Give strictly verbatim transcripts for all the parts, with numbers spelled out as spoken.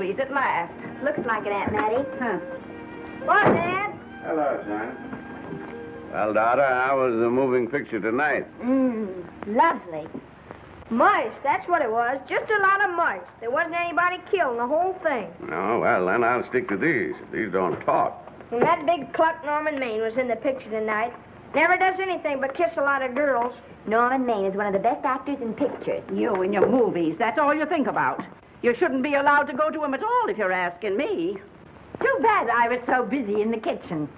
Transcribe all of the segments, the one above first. movies at last. Looks like it, Aunt Mattie. Huh. What, Dad? Hello, son. Well, daughter, how was the moving picture tonight? Mmm, lovely. Mice, that's what it was. Just a lot of mice. There wasn't anybody killed in the whole thing. Oh, well, then I'll stick to these. These don't talk. And that big cluck Norman Maine was in the picture tonight. Never does anything but kiss a lot of girls. Norman Maine is one of the best actors in pictures. You and your movies, that's all you think about. You shouldn't be allowed to go to him at all if you're asking me. Too bad I was so busy in the kitchen.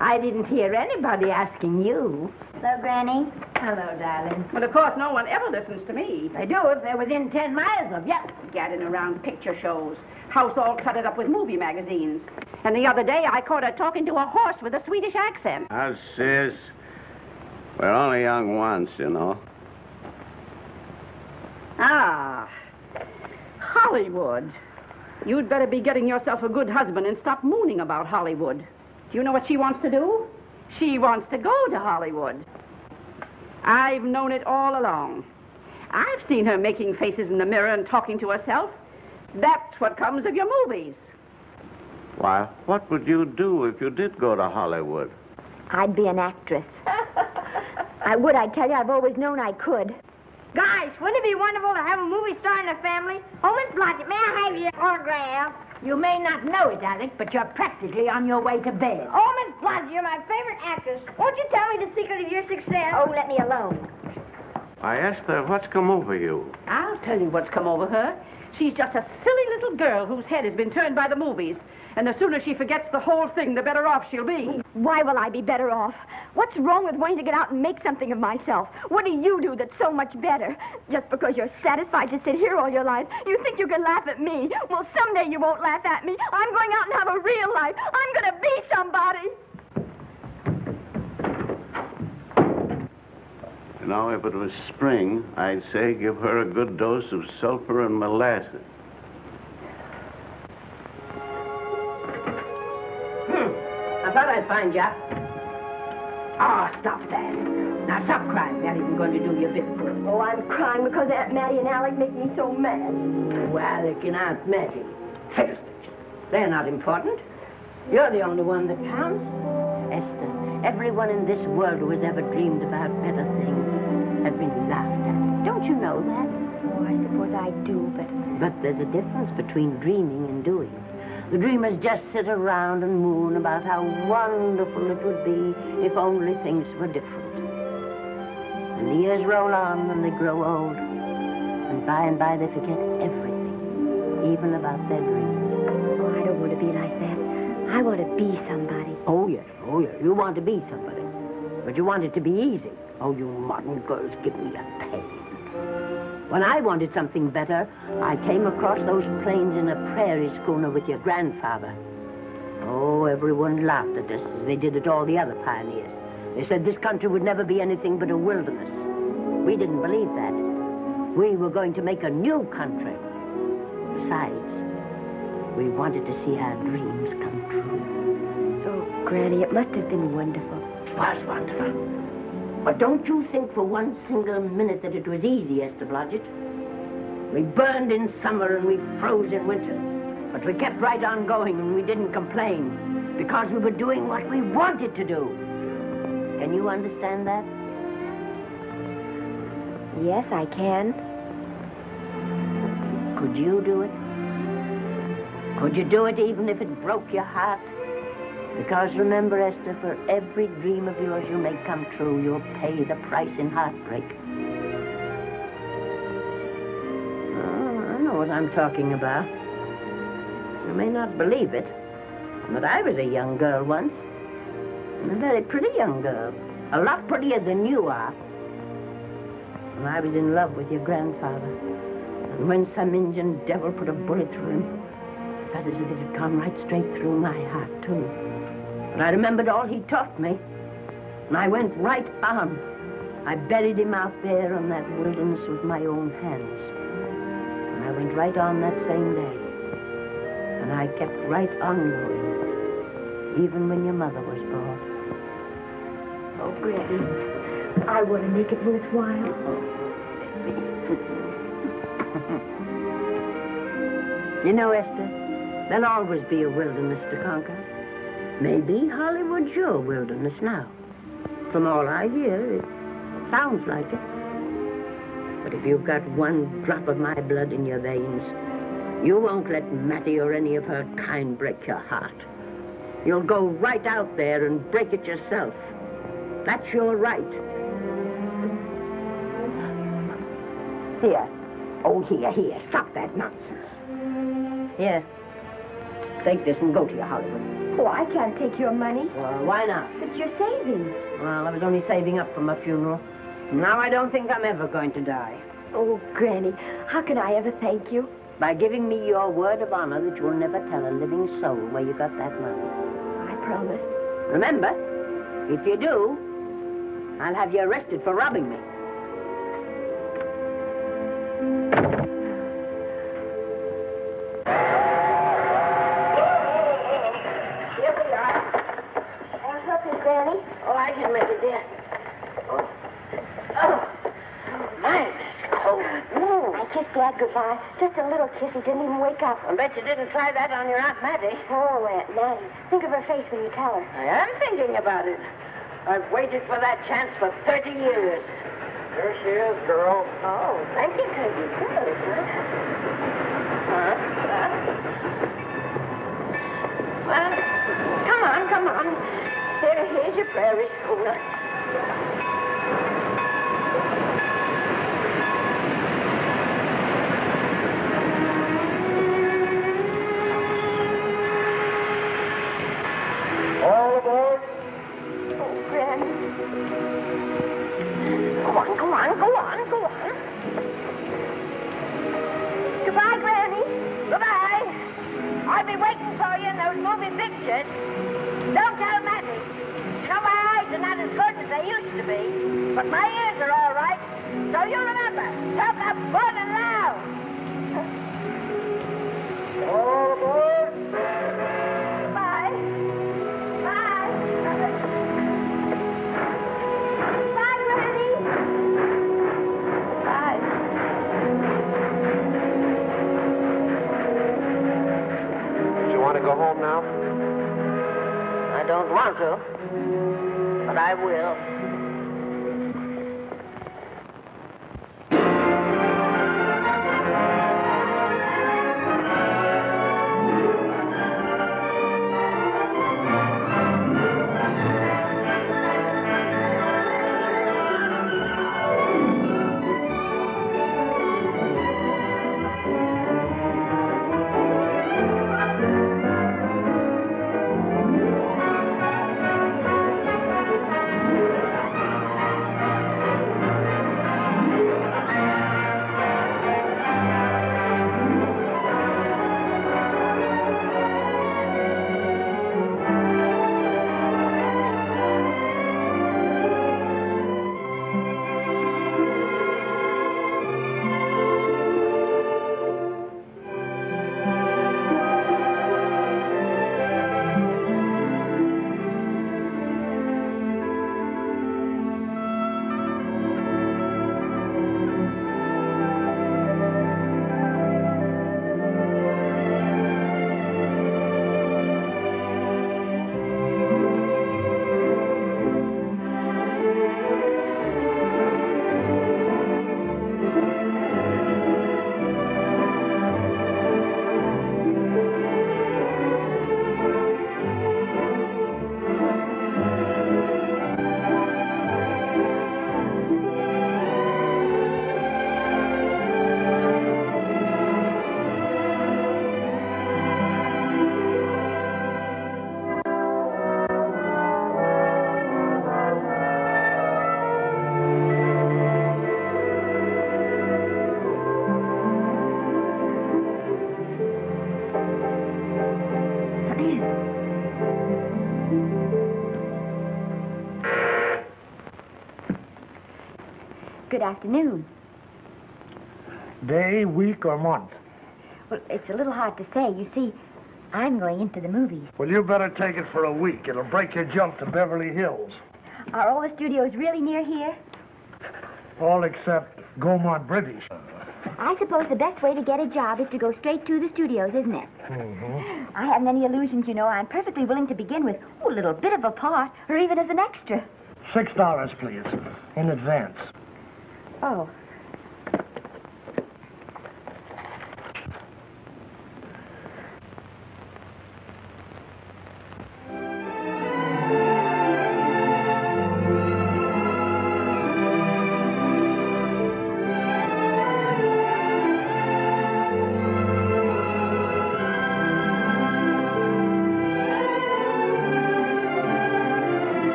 I didn't hear anybody asking you. Hello, Granny. Hello, darling. Well, of course, no one ever listens to me. They do if they're within ten miles of you. Gadding around picture shows. House all cluttered up with movie magazines. And the other day, I caught her talking to a horse with a Swedish accent. Oh, sis. We're only young once, you know. Ah. Hollywood. You'd better be getting yourself a good husband and stop mooning about Hollywood. Do you know what she wants to do? She wants to go to Hollywood. I've known it all along. I've seen her making faces in the mirror and talking to herself. That's what comes of your movies. Why, what would you do if you did go to Hollywood? I'd be an actress. I would, I tell you. I've always known I could. Guys, wouldn't it be wonderful to have a movie star in the family? Oh, Miss Blodgett, may I have your autograph? You may not know it, Alec, but you're practically on your way to bed. Oh, Miss Blodgett, you're my favorite actress. Won't you tell me the secret of your success? Oh, let me alone. Why, Esther, what's come over you? I'll tell you what's come over her. She's just a silly little girl whose head has been turned by the movies. And the sooner she forgets the whole thing, the better off she'll be. Why will I be better off? What's wrong with wanting to get out and make something of myself? What do you do that's so much better? Just because you're satisfied to sit here all your life, you think you can laugh at me. Well, someday you won't laugh at me. I'm going out and have a real life. I'm going to be somebody. You know, if it was spring, I'd say give her a good dose of sulfur and molasses. I thought I'd find you. Oh, stop that. Now, stop crying. That isn't going to do you a bit good. Oh, I'm crying because Aunt Mattie and Alec make me so mad. Oh, Alec and Aunt Mattie. Fiddlesticks. They're not important. You're the only one that counts. Esther, everyone in this world who has ever dreamed about better things has been laughed at. Don't you know that? Oh, I suppose I do, but... But there's a difference between dreaming and doing. The dreamers just sit around and moon about how wonderful it would be if only things were different. And the years roll on and they grow old. And by and by they forget everything, even about their dreams. Oh, I don't want to be like that. I want to be somebody. Oh, yes. Oh, yes. You want to be somebody. But you want it to be easy. Oh, you modern girls give me a pain. When I wanted something better, I came across those plains in a prairie schooner with your grandfather. Oh, everyone laughed at us, as they did at all the other pioneers. They said this country would never be anything but a wilderness. We didn't believe that. We were going to make a new country. Besides, we wanted to see our dreams come true. Oh, Granny, it must have been wonderful. It was wonderful. But don't you think for one single minute that it was easy, Esther Blodgett? We burned in summer and we froze in winter. But we kept right on going and we didn't complain because we were doing what we wanted to do. Can you understand that? Yes, I can. Could you do it? Could you do it even if it broke your heart? Because remember, Esther, for every dream of yours you make come true, you'll pay the price in heartbreak. Oh, I know what I'm talking about. You may not believe it, but I was a young girl once. And a very pretty young girl. A lot prettier than you are. And I was in love with your grandfather. And when some Indian devil put a bullet through him, it felt as if it had gone right straight through my heart, too. And I remembered all he taught me, and I went right on. I buried him out there on that wilderness with my own hands. And I went right on that same day, and I kept right on going, even when your mother was born. Oh, Granny, I want to make it worthwhile. You know, Esther, there'll always be a wilderness to conquer. Maybe Hollywood's your wilderness now. From all I hear, it sounds like it. But if you've got one drop of my blood in your veins, you won't let Mattie or any of her kind break your heart. You'll go right out there and break it yourself. That's your right. Here. Oh, here, here. Stop that nonsense. Here. Take this and go to your Hollywood. Oh, I can't take your money. Well, why not? It's your savings. Well, I was only saving up for my funeral. Now I don't think I'm ever going to die. Oh, Granny, how can I ever thank you? By giving me your word of honor that you'll never tell a living soul where you got that money. I promise. Remember, if you do, I'll have you arrested for robbing me. Goodbye. Just a little kiss. He didn't even wake up. I bet you didn't try that on your Aunt Mattie. Oh, Aunt Mattie. Think of her face when you tell her. I am thinking about it. I've waited for that chance for thirty years. There she is, girl. Oh, thank you, Peggy. Good. Huh? Well, come on, come on. Here, here's your prairie schooner. Good afternoon. Day, week, or month? Well, it's a little hard to say. You see, I'm going into the movies. Well, you better take it for a week. It'll break your jump to Beverly Hills. Are all the studios really near here? All except Gaumont British. I suppose the best way to get a job is to go straight to the studios, isn't it? Mm-hmm. I haven't any illusions, you know. I'm perfectly willing to begin with oh, a little bit of a part, or even as an extra. Six dollars, please, in advance. Oh.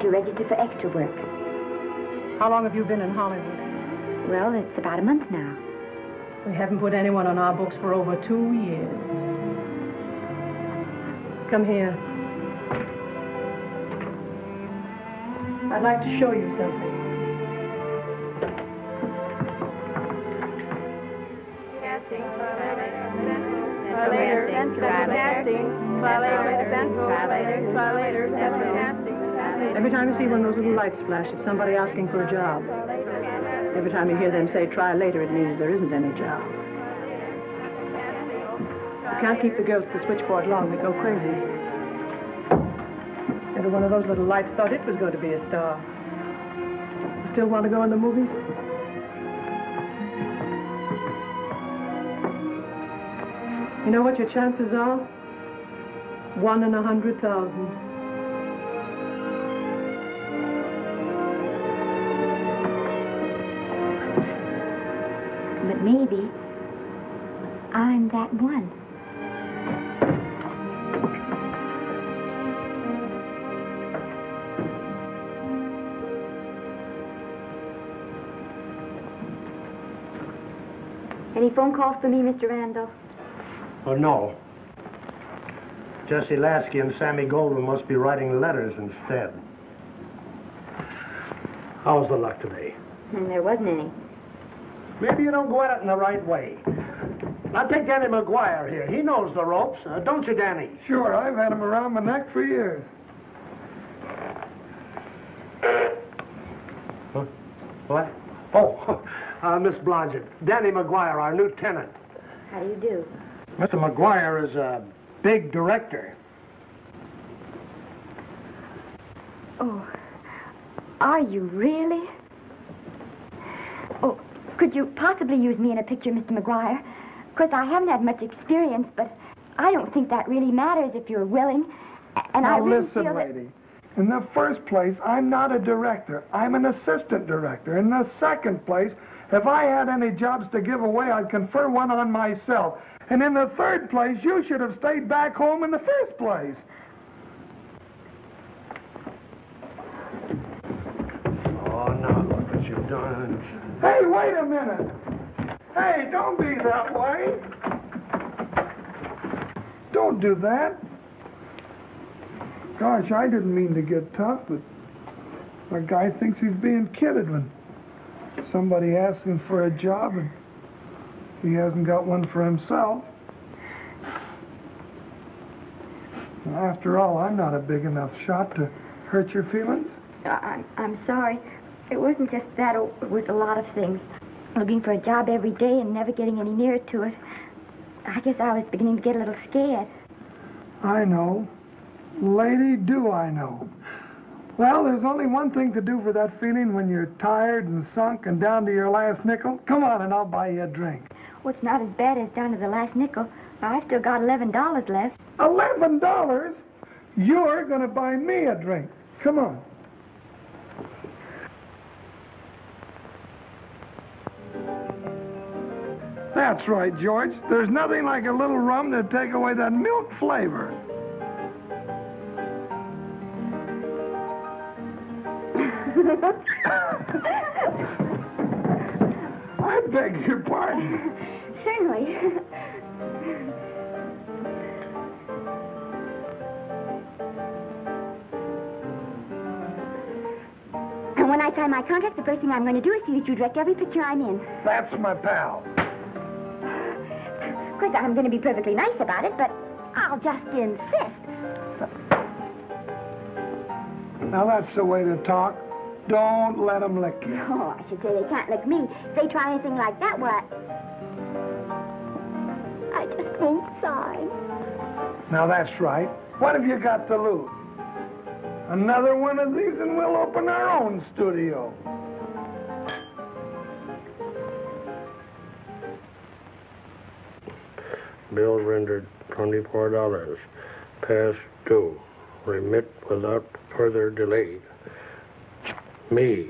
To register for extra work. How long have you been in Hollywood? Well, it's about a month now. We haven't put anyone on our books for over two years. Come here. I'd like to show you something. Every time you see one of those little lights flash, it's somebody asking for a job. Every time you hear them say, try later, it means there isn't any job. You can't keep the girls at the switchboard long. They go crazy. Every one of those little lights thought it was going to be a star. You still want to go in the movies? You know what your chances are? One in a hundred thousand. Maybe I'm that one. Any phone calls for me, Mister Randolph? Oh, no. Jesse Lasky and Sammy Goldwyn must be writing letters instead. How's the luck today? And there wasn't any. Maybe you don't go at it in the right way. Now, take Danny McGuire here. He knows the ropes. Uh, don't you, Danny? Sure, I've had him around my neck for years. Huh? What? Oh, uh, Miss Blodgett. Danny McGuire, our new tenant. How do you do? Mister McGuire is a big director. Oh, are you really? Oh. Could you possibly use me in a picture, Mister McGuire? Of course, I haven't had much experience, but I don't think that really matters if you're willing. And now I really listen, feel lady. That... In the first place, I'm not a director. I'm an assistant director. In the second place, if I had any jobs to give away, I'd confer one on myself. And in the third place, you should have stayed back home in the first place. Oh, now look what you've done. Hey, wait a minute. Hey, don't be that way. Don't do that. Gosh, I didn't mean to get tough, but a guy thinks he's being kidded when somebody asks him for a job and he hasn't got one for himself. After all, I'm not a big enough shot to hurt your feelings. I, I'm sorry. It wasn't just that, it was a lot of things. Looking for a job every day and never getting any nearer to it. I guess I was beginning to get a little scared. I know. Lady, do I know. Well, there's only one thing to do for that feeling when you're tired and sunk and down to your last nickel. Come on and I'll buy you a drink. Well, it's not as bad as down to the last nickel. I've still got eleven dollars left. eleven dollars? You're going to buy me a drink. Come on. That's right, George. There's nothing like a little rum to take away that milk flavor. I beg your pardon. Certainly. when I sign my contract, the first thing I'm going to do is see that you direct every picture I'm in. That's my pal. Of course, I'm going to be perfectly nice about it, but I'll just insist. Now, that's the way to talk. Don't let them lick you. Oh, I should say they can't lick me. If they try anything like that, what? I just won't sign. Now, that's right. What have you got to lose? Another one of these and we'll open our own studio. Bill rendered twenty-four dollars. Past due. Remit without further delay. Me.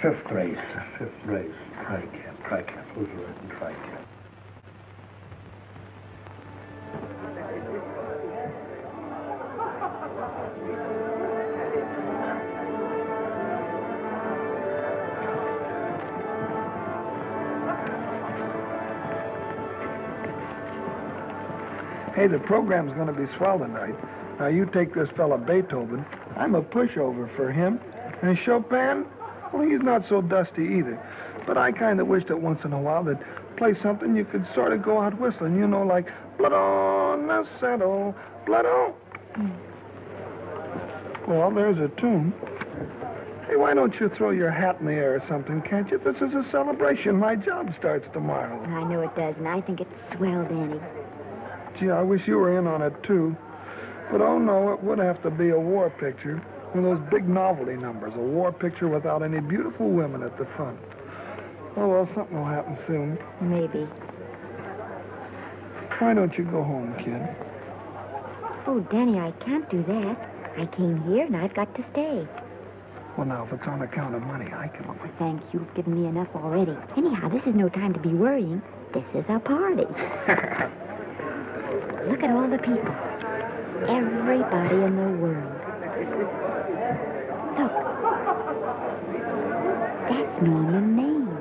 Fifth race, fifth race, tri-camp, tri-camp, Loser and tri-camp. Hey, the program's going to be swell tonight. Now, you take this fella Beethoven. I'm a pushover for him. And Chopin? Well, he's not so dusty either, but I kind of wish that once in a while they'd play something you could sort of go out whistling, you know, like blood on the saddle, blood on. Well, there's a tune. Hey, why don't you throw your hat in the air or something, can't you? This is a celebration. My job starts tomorrow. I know it does, and I think it's swell, Danny. Gee, I wish you were in on it, too. But, oh, no, it would have to be a war picture. One of those big novelty numbers, a war picture without any beautiful women at the front. Oh, well, something will happen soon. Maybe. Why don't you go home, kid? Oh, Danny, I can't do that. I came here and I've got to stay. Well, now, if it's on account of money, I can... Well, thanks. You've given me enough already. Anyhow, this is no time to be worrying. This is a party. Look at all the people. Everybody in the world. That's Norman Maine.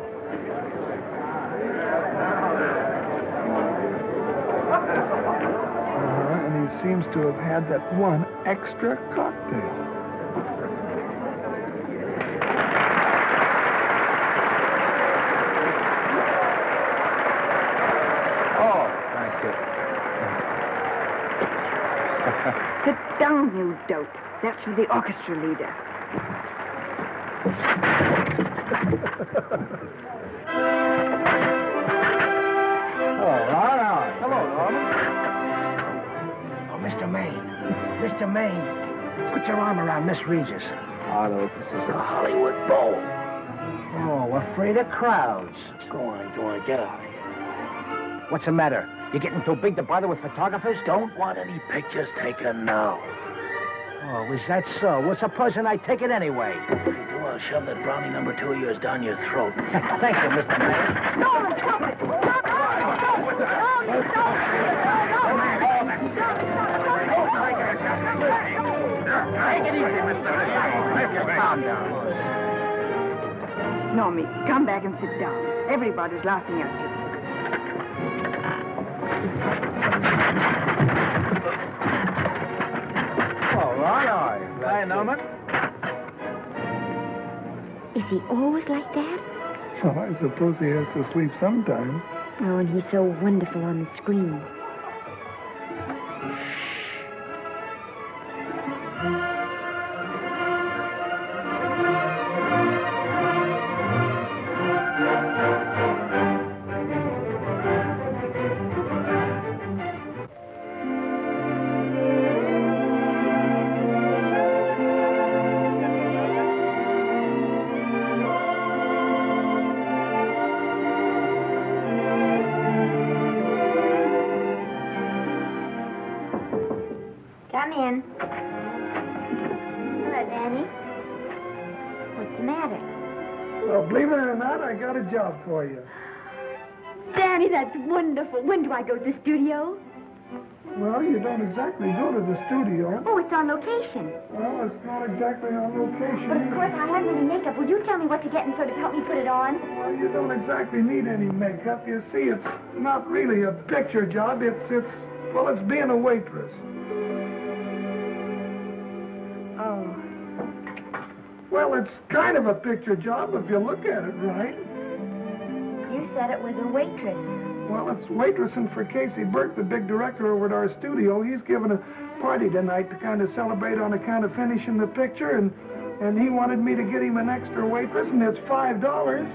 Uh-huh, and he seems to have had that one extra cocktail. Oh, thank you. Sit down, you dope. That's for the orchestra leader. Oh, right on. Hello, Norman. Oh, Mister Maine. Mister Maine, put your arm around Miss Regis. Harlow, this is the Hollywood Bowl. Oh, afraid of crowds. Go on, go on, get out of here. What's the matter? You're getting too big to bother with photographers? Don't want any pictures taken now. Oh, is that so? Well, supposing I take it anyway. I'll shove that brownie number two of yours down your throat. Thank you, Mister Mayor. Norman, stop it! Stop it! Stop it! Norman, stop it! Stop it! Take it easy, Mister Mayor. Take your palm down. Normie, come back and sit down. Everybody's laughing at you. All right, all right. Hi, Norman. Is he always like that? Well, I suppose he has to sleep sometime. Oh, and he's so wonderful on the screen. Well, believe it or not, I got a job for you. Danny, that's wonderful. When do I go to the studio? Well, you don't exactly go to the studio. Oh, it's on location. Well, it's not exactly on location. But, of course, I haven't any makeup. Will you tell me what to get and sort of help me put it on? Well, you don't exactly need any makeup. You see, it's not really a picture job. It's, it's, well, it's being a waitress. Oh. Well, it's kind of a picture job if you look at it right. You said it was a waitress. Well, it's waitressing for Casey Burke, the big director over at our studio. He's giving a party tonight to kind of celebrate on account of finishing the picture, and and he wanted me to get him an extra waitress, and it's five dollars.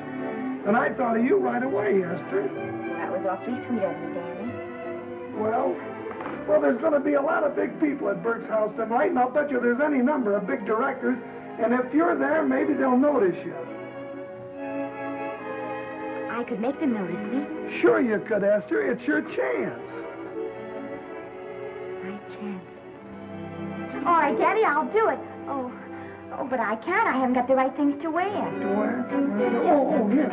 And I thought of you right away, Esther. That was awfully sweet of you, Danny. Well, well, there's going to be a lot of big people at Burke's house tonight, and I'll bet you there's any number of big directors. And if you're there, maybe they'll notice you. I could make them notice me. Sure you could, Esther. It's your chance. My chance. All right, Daddy, I'll do it. Oh, oh, but I can't. I haven't got the right things to wear. To wear? Oh, oh, yeah.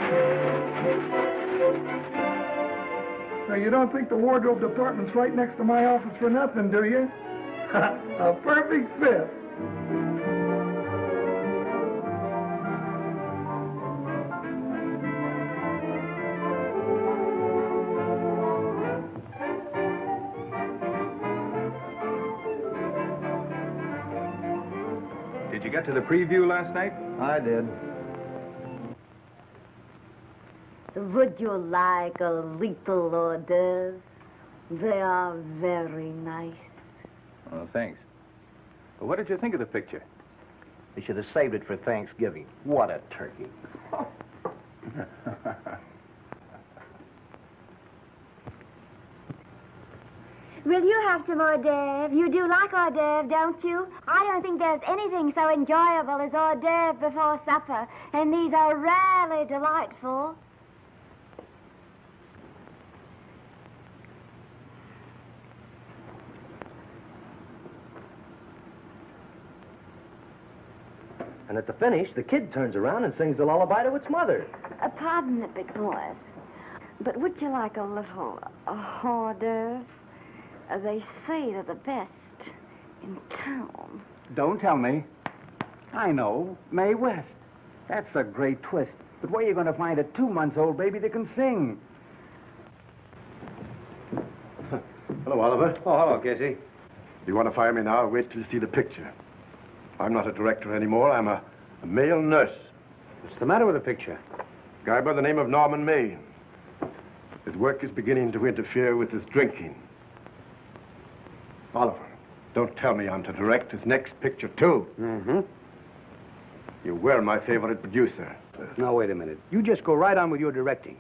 Now, you don't think the wardrobe department's right next to my office for nothing, do you? A perfect fit. To the preview last night? I did. Would you like a little hors d'oeuvres? They are very nice. Oh, thanks. But what did you think of the picture? They should have saved it for Thanksgiving. What a turkey. Will you have some hors d'oeuvres? You do like hors d'oeuvres, don't you? I don't think there's anything so enjoyable as hors d'oeuvres before supper, and these are really delightful. And at the finish, the kid turns around and sings the lullaby to its mother. Uh, pardon the big boys, but would you like a little hors d'oeuvres? They say they're the best in town. Don't tell me. I know. Mae West. That's a great twist. But where are you going to find a two-month-old baby that can sing? Hello, Oliver. Oh, hello, Casey. You want to fire me now or wait till you see the picture? I'm not a director anymore. I'm a, a male nurse. What's the matter with the picture? A guy by the name of Norman Maine. His work is beginning to interfere with his drinking. Oliver, don't tell me I'm to direct his next picture, too. Mm-hmm. You were my favorite producer. Now, wait a minute. You just go right on with your directing.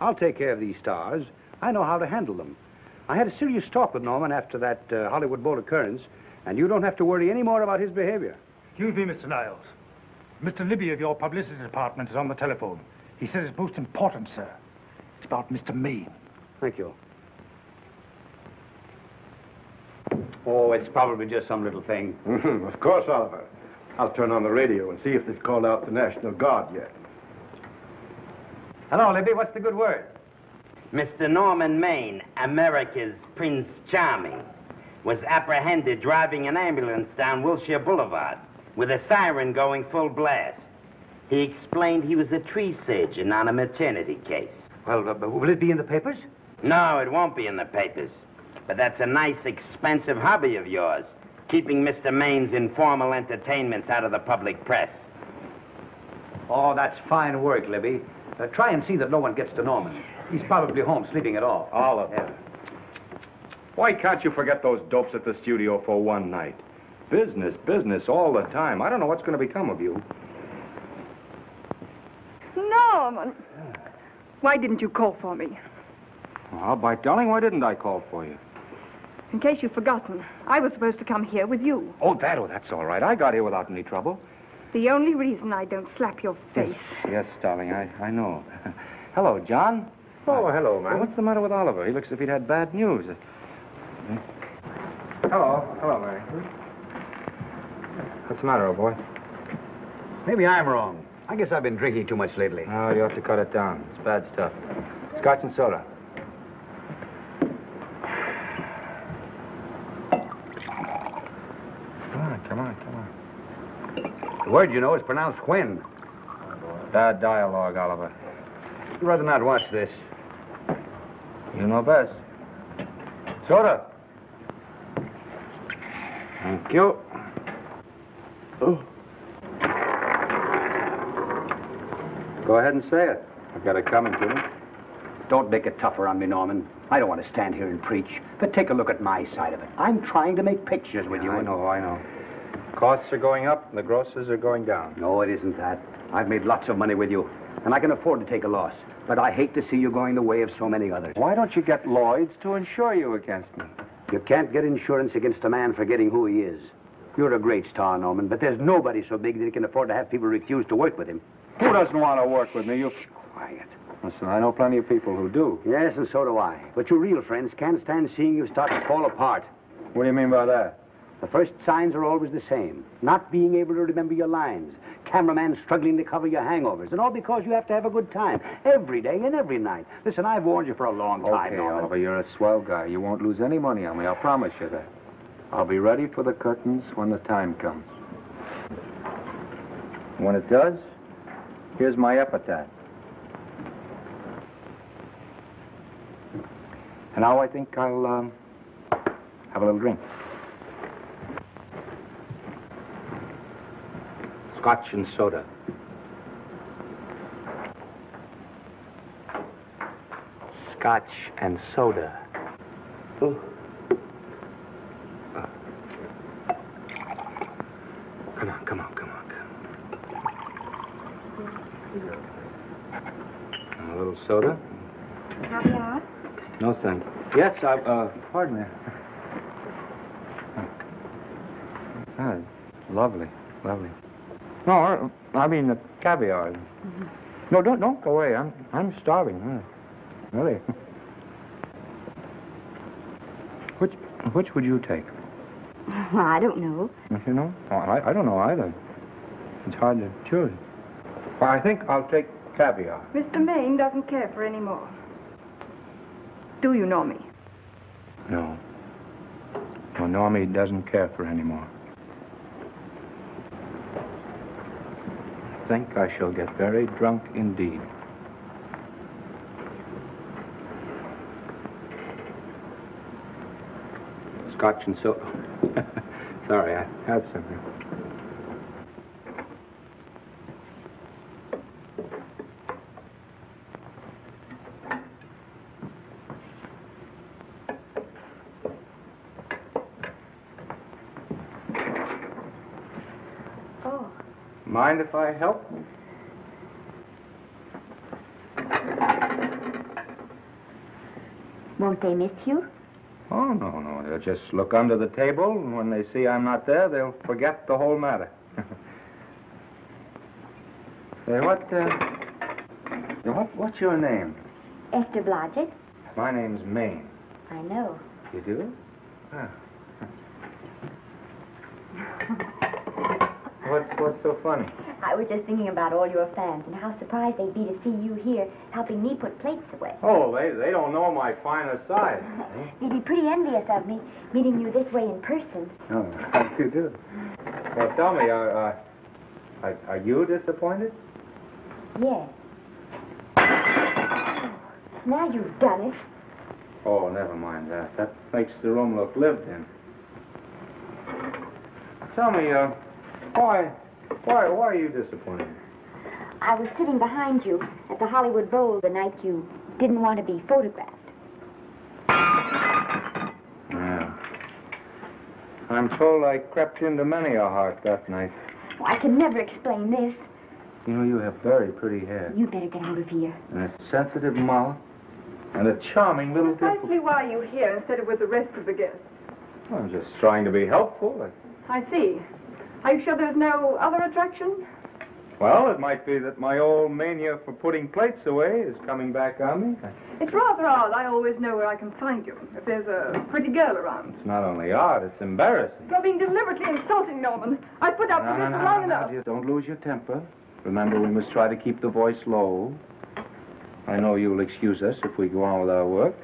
I'll take care of these stars. I know how to handle them. I had a serious talk with Norman after that uh, Hollywood Bowl occurrence, and you don't have to worry any more about his behavior. Excuse me, Mister Niles. Mister Libby of your publicity department is on the telephone. He says it's most important, sir. It's about Mister Maine. Thank you. Oh, it's probably just some little thing. Mm-hmm. Of course, Oliver. I'll turn on the radio and see if they've called out the National Guard yet. Hello, Libby. What's the good word? Mister Norman Maine, America's Prince Charming, was apprehended driving an ambulance down Wilshire Boulevard with a siren going full blast. He explained he was a tree surgeon on a maternity case. Well, uh, will it be in the papers? No, it won't be in the papers. But that's a nice, expensive hobby of yours, keeping Mister Maine's informal entertainments out of the public press. Oh, that's fine work, Libby. Uh, try and see that no one gets to Norman. He's probably home, sleeping at all. All of them. Why can't you forget those dopes at the studio for one night? Business, business all the time. I don't know what's going to become of you. Norman, why didn't you call for me? Well, by darling, why didn't I call for you? In case you've forgotten, I was supposed to come here with you. Oh, that, oh, that's all right. I got here without any trouble. The only reason I don't slap your face. Yes, yes, darling, I, I know. Hello, John. Oh, uh, hello, man. Well, what's the matter with Oliver? He looks as if he'd had bad news. Uh, hello. Hello, Mary. What's the matter, old boy? Maybe I'm wrong. I guess I've been drinking too much lately. Oh, you ought to cut it down. It's bad stuff. Scotch and soda. Come on, come on, come on. The word, you know, is pronounced when. Bad dialogue, Oliver. I'd rather not watch this. You know best. Soda. Thank you. Oh. Go ahead and say it. I've got it coming to me. Don't make it tougher on me, Norman. I don't want to stand here and preach, but take a look at my side of it. I'm trying to make pictures with you. I know, I know. Costs are going up and the grosses are going down. No, it isn't that. I've made lots of money with you, and I can afford to take a loss, but I hate to see you going the way of so many others. Why don't you get Lloyd's to insure you against me? You can't get insurance against a man forgetting who he is. You're a great star, Norman, but there's nobody so big that he can afford to have people refuse to work with him. Who doesn't want to work with me? You... Quiet. Listen, I know plenty of people who do. Yes, and so do I. But your real friends can't stand seeing you start to fall apart. What do you mean by that? The first signs are always the same. Not being able to remember your lines. Cameraman struggling to cover your hangovers. And all because you have to have a good time. Every day and every night. Listen, I've warned you for a long time, Norman. Okay, Oliver, you're a swell guy. You won't lose any money on me. I'll promise you that. I'll be ready for the curtains when the time comes. When it does, here's my epitaph. And now I think I'll um, have a little drink. Scotch and soda. Scotch and soda. Ooh. Come on, come on, come on, come on. A little soda? Have that? No, thank you. Yes, I, uh, pardon me. Ah, lovely, lovely. No, I mean the caviar. Mm-hmm. No, don't, don't go away. I'm, I'm starving, huh? Really. Which, which would you take? Well, I don't know. You know? Oh, I, I don't know either. It's hard to choose. Well, I think I'll take caviar. Mister Maine doesn't care for any more. Do you know me? No. No, Normie doesn't care for any more. I think I shall get very drunk indeed. Scotch and soda. Sorry, I had something. Oh. Mind if I help? Won't they miss you? Oh, no, no. They'll just look under the table, and when they see I'm not there, they'll forget the whole matter. Say, what, uh, what, what's your name? Esther Blodgett. My name's Maine. I know. You do? Ah. what's, what's so funny? I was just thinking about all your fans and how surprised they'd be to see you here helping me put plates away. Oh, they, they don't know my finer side. They'd be pretty envious of me, meeting you this way in person. Oh, I do, do. Well, tell me, are, uh, are, are you disappointed? Yes. Now you've done it. Oh, never mind that. That makes the room look lived in. Tell me, uh, why... Why, why are you disappointed? I was sitting behind you at the Hollywood Bowl the night you didn't want to be photographed. Yeah. I'm told I crept into many a heart that night. Oh, I can never explain this. You know, you have very pretty hair. You better get out of here. And a sensitive mouth and a charming little... Precisely why are you here instead of with the rest of the guests? Well, I'm just trying to be helpful. I, I see. Are you sure there's no other attraction? Well, it might be that my old mania for putting plates away is coming back on me. It's rather odd. I always know where I can find you if there's a pretty girl around. It's not only odd, it's embarrassing. You're being deliberately insulting, Norman. I put up with this long enough. No, dear, don't lose your temper. Remember, we must try to keep the voice low. I know you'll excuse us if we go on with our work.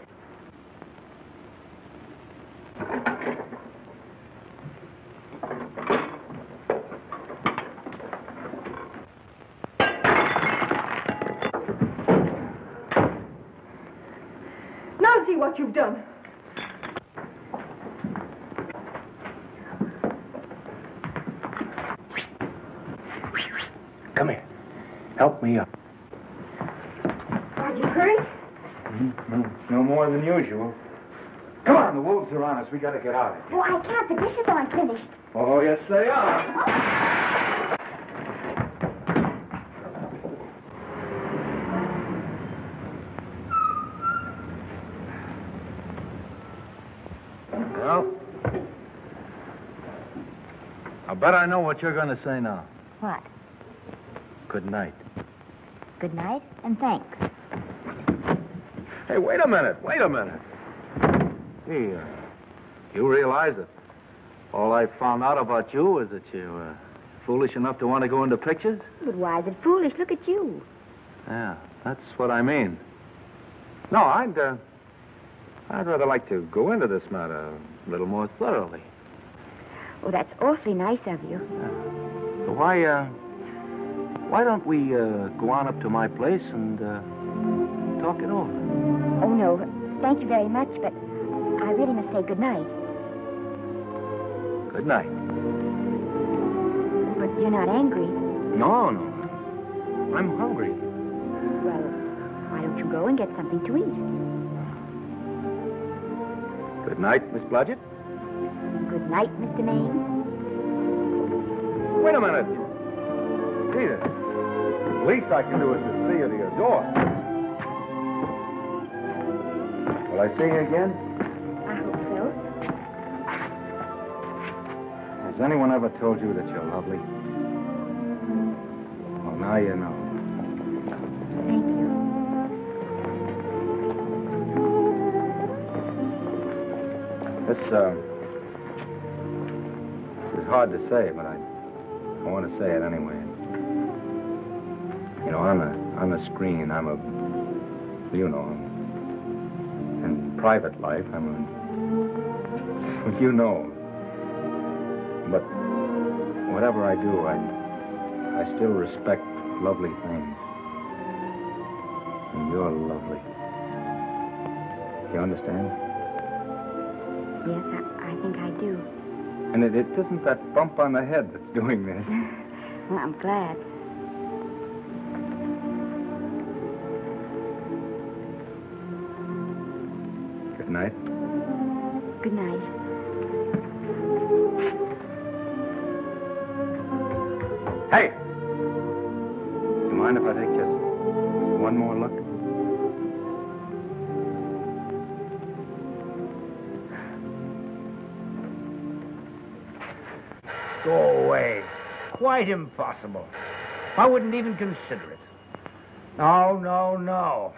Now see what you've done. Come here. Help me up. Are you hurt? No, no more than usual. Come on, the wolves are on us. We gotta get out of here. Oh, I can't. The dishes aren't finished. Oh, yes, they are. Well, I bet I know what you're gonna say now. What? Good night. Good night, and thanks. Hey, wait a minute, wait a minute. Hey, uh, you realize that all I found out about you is that you were uh, foolish enough to want to go into pictures? But why is it foolish? Look at you. Yeah, that's what I mean. No, I'd, uh, I'd rather like to go into this matter a little more thoroughly. Oh, that's awfully nice of you. Yeah. So why, uh... Why don't we uh, go on up to my place and uh, talk it over? Oh, no. Thank you very much, but I really must say good night. Good night. But you're not angry. No, no. I'm hungry. Well, why don't you go and get something to eat? Good night, Miss Blodgett. Good night, Mister Maine. Wait a minute. Peter, the least I can do is to see you to your door. Will I see you again? I hope so. Has anyone ever told you that you're lovely? Well, now you know. Thank you. This, uh, it's hard to say, but I, I want to say it anyway. You know, on the, on the screen, I'm a, you know, in private life, I'm a, you know. But whatever I do, I, I still respect lovely things. And you're lovely. You understand? Yes, I, I think I do. And it, it isn't that bump on the head that's doing this. Well, I'm glad. Good night. Good night. Hey! Do you mind if I take just one more look? Go away. Quite impossible. I wouldn't even consider it. No, no, no.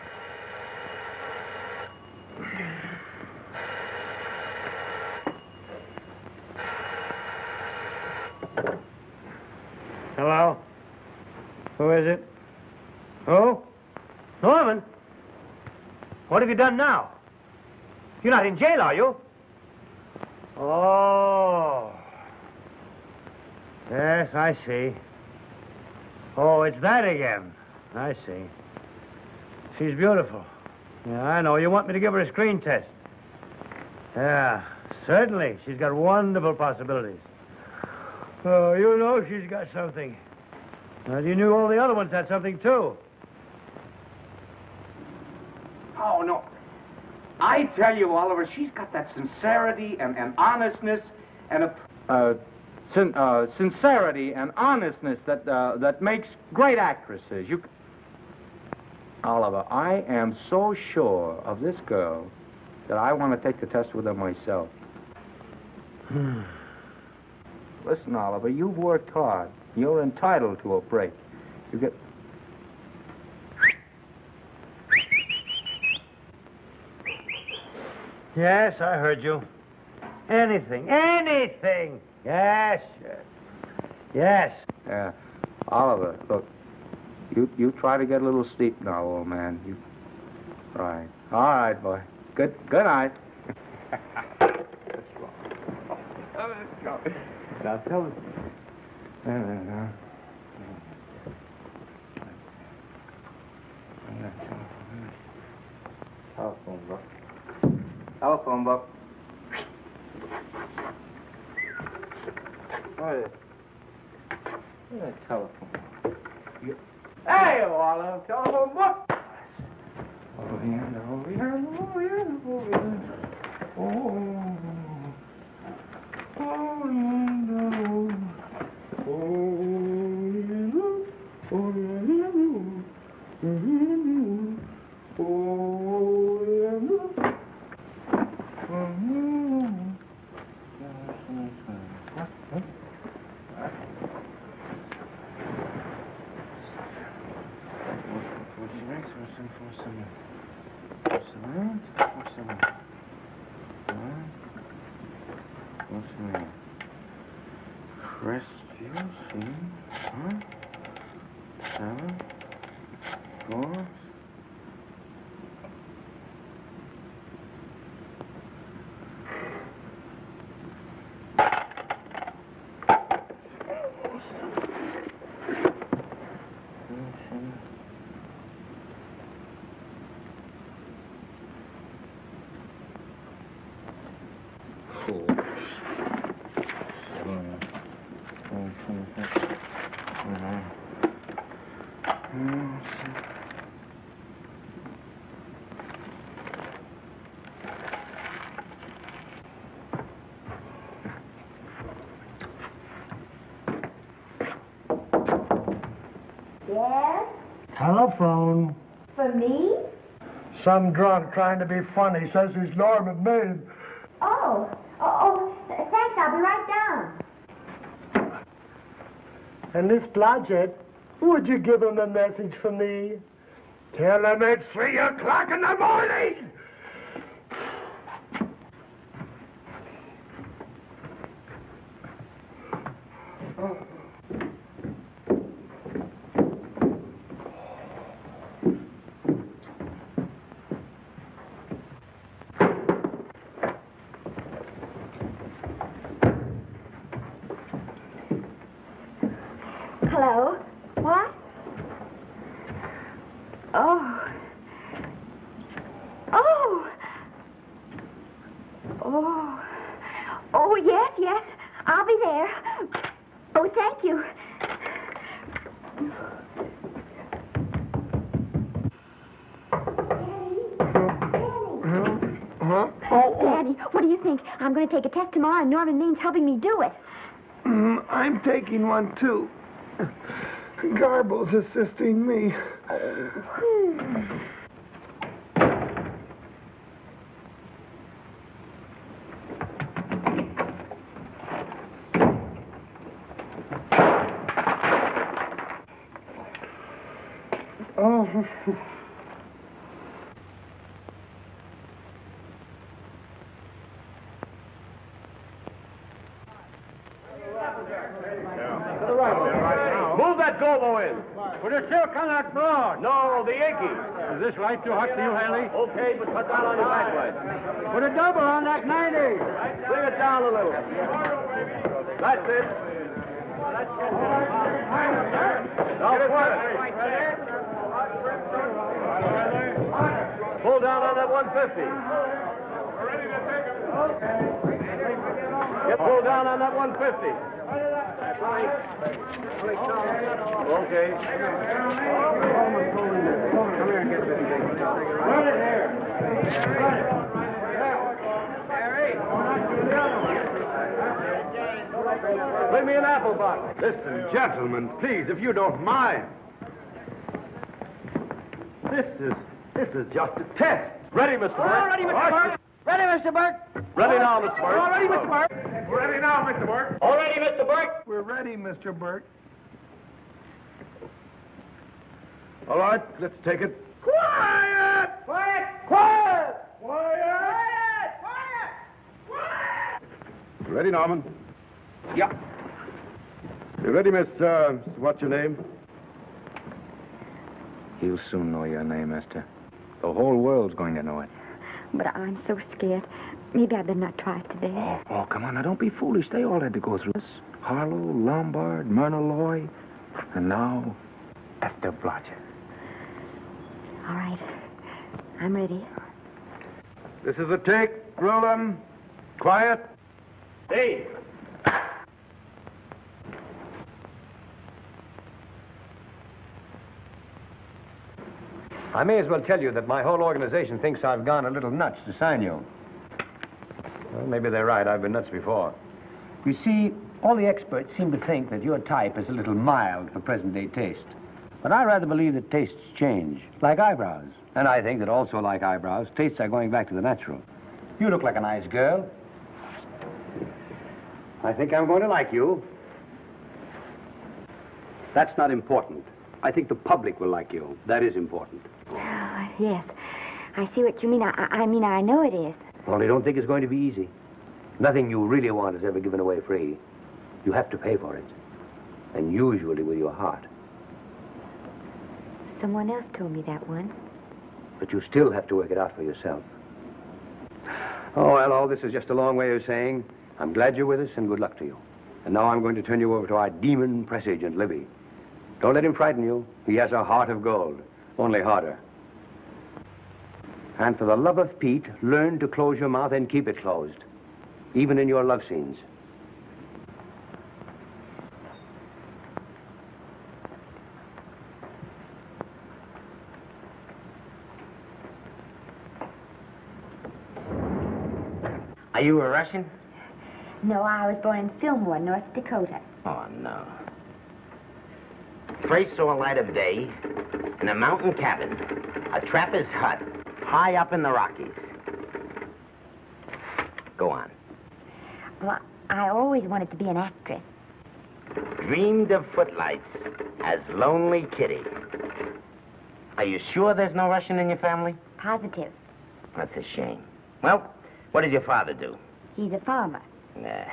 Hello? Who is it? Who? Norman? What have you done now? You're not in jail, are you? Oh. Yes, I see. Oh, it's that again. I see. She's beautiful. Yeah, I know. You want me to give her a screen test? Yeah, certainly. She's got wonderful possibilities. Oh, you know she's got something. Well, you knew all the other ones had something, too. Oh, no. I tell you, Oliver, she's got that sincerity and, and honestness and a... Uh, sin, uh, sincerity and honestness that, uh, that makes great actresses. You... Oliver, I am so sure of this girl that I want to take the test with her myself. Hmm. Listen, Oliver, you've worked hard. You're entitled to a break. You get... Yes, I heard you. Anything, anything. Yes, yes. Yes. Uh, Oliver, look, You you try to get a little sleep now, old man. You right. All right, boy. Good good night. Let's go. Now tell us. No, no, no. Telephone book. Telephone book. What is it? Telephone book. Hey, Oliver, telephone book. Over here, over here, over here, over here. Oh, oh, no. Telephone. For me? Some drunk trying to be funny says he's Norman Maine. Oh. Oh, oh. Thanks, I'll be right down. And Miss Blodgett, would you give him a message for me? Tell him it's three o'clock in the morning! I'm going to take a test tomorrow, and Norman Maine's helping me do it. Mm, I'm taking one, too. Garble's assisting me. Hmm. Oh, is this right too hot for you, Haley? Okay, but cut down on your back leg. Put a double on that ninety. Bring it down a little. That's it. Now put it. Pull down on that one fifty. We're ready to take it. Get pulled down on that one fifty. Okay. Come here and get this thing. Run it here. Run it. Bring me an apple box. Listen, gentlemen, please, if you don't mind. This is this is just a test. Ready, Mister Burke? All ready, Mister Burke. Ready, Mister Burke. Ready now, Mister Burke. All ready, Mister Burke. We're ready now, Mister Burke. All ready, Mister Burke. We're ready, Mister Burke. All right, let's take it. Quiet! Quiet! Quiet! Quiet! Quiet! Quiet! Quiet! Ready, Norman? Yeah. You ready, Miss, uh, what's your name? You'll soon know your name, Esther. The whole world's going to know it. But I'm so scared. Maybe I'd better not try it today. Oh, oh, come on. Now, don't be foolish. They all had to go through this. Harlow, Lombard, Myrna Loy, and now Esther Blodgett. All right. I'm ready. This is the take. Roll them. Quiet. Hey. I may as well tell you that my whole organization thinks I've gone a little nuts to sign you. Well, maybe they're right. I've been nuts before. You see, all the experts seem to think that your type is a little mild for present-day taste. But I rather believe that tastes change, like eyebrows. And I think that also, like eyebrows, tastes are going back to the natural. You look like a nice girl. I think I'm going to like you. That's not important. I think the public will like you. That is important. Oh, yes. I see what you mean. I, I mean, I know it is. Only don't think it's going to be easy. Nothing you really want is ever given away free. You have to pay for it. And usually with your heart. Someone else told me that once. But you still have to work it out for yourself. Oh, well, all this is just a long way of saying, I'm glad you're with us and good luck to you. And now I'm going to turn you over to our demon press agent, Libby. Don't let him frighten you. He has a heart of gold, only harder. And for the love of Pete, learn to close your mouth and keep it closed, even in your love scenes. Are you a Russian? No, I was born in Fillmore, North Dakota. Oh, no. First saw light of day in a mountain cabin, a trapper's hut, high up in the Rockies. Go on. Well, I always wanted to be an actress. Dreamed of footlights as Lonely Kitty. Are you sure there's no Russian in your family? Positive. That's a shame. Well, what does your father do? He's a farmer. Nah.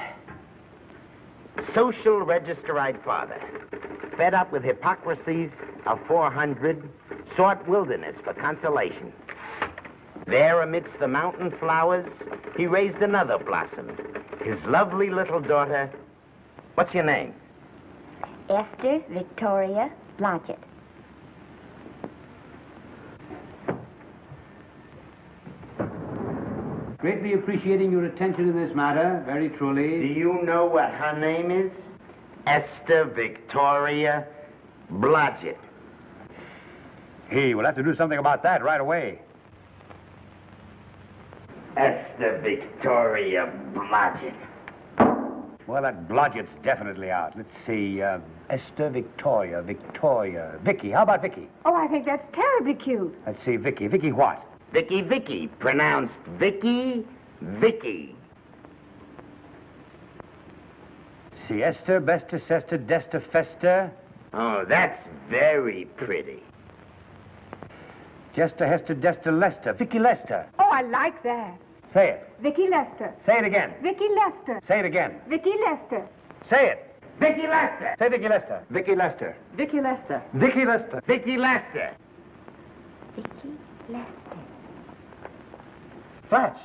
Social registered father. Fed up with hypocrisies of four hundred, sought wilderness for consolation. There, amidst the mountain flowers, he raised another blossom, his lovely little daughter. What's your name? Esther Victoria Blodgett. Greatly appreciating your attention in this matter, very truly. Do you know what her name is? Esther Victoria Blodgett. Hey, we'll have to do something about that right away. Esther Victoria Blodgett. Well, that Blodgett's definitely out. Let's see, uh, Esther Victoria, Victoria, Vicky. How about Vicky? Oh, I think that's terribly cute. Let's see, Vicky. Vicky what? Vicky, Vicky. Pronounced Vicky, Vicky. Siesta, besta, sesta, desta, festa. Oh, that's very pretty. Jesta, hesta, desta, lesta. Vicky Lester. Oh, I like that. Say it. Vicky Lester. Say it again. Vicky Lester. Say it again. Vicky Lester. Say it. Vicky Lester. Say Vicky Lester. Vicky Lester. Vicky Lester. Vicky Lester. Vicky Lester. Vicky Lester. Flash.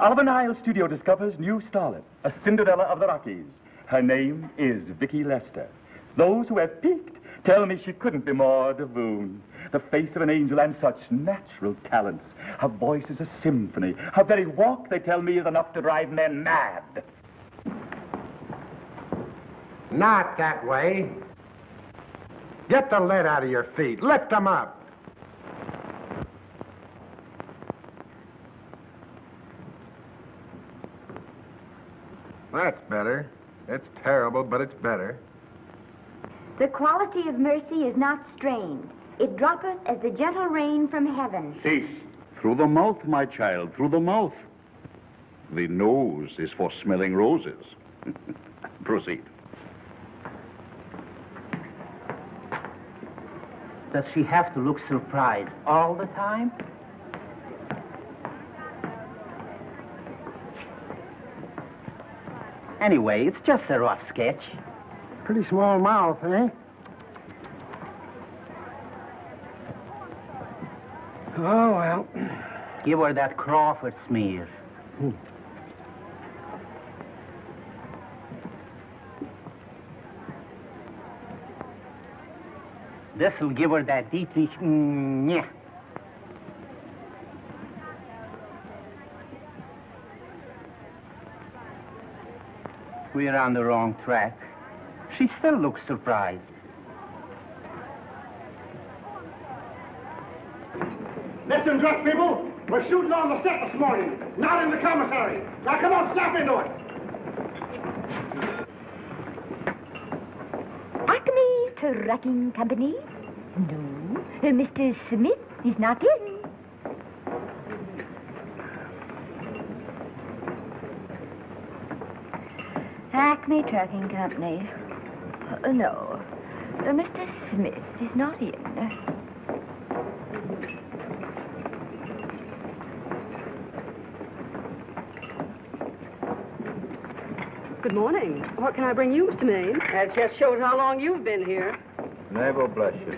Oliver Niles Studio discovers new starlet, a Cinderella of the Rockies. Her name is Vicky Lester. Those who have peeked tell me she couldn't be more divine. The face of an angel and such natural talents. Her voice is a symphony. Her very walk, they tell me, is enough to drive men mad. Not that way. Get the lead out of your feet. Lift them up. That's better. It's terrible, but it's better. The quality of mercy is not strained. It droppeth as the gentle rain from heaven. Cease. Through the mouth, my child, through the mouth. The nose is for smelling roses. Proceed. Does she have to look surprised all the time? Anyway, it's just a rough sketch. Pretty small mouth, eh? Oh, well. Give her that Crawford smear. Hmm. This'll give her that Dietrich. Mm, yeah. We're on the wrong track. She still looks surprised. Listen, drunk people. We're shooting on the set this morning, not in the commissary. Now come on, snap into it. Acme Trucking Company? No, Mister Smith is not in. Acme Trucking Company. Uh, no, uh, Mister Smith is not in. Good morning. What can I bring you, Mister Maine? That just shows how long you've been here. Neighbor, bless you.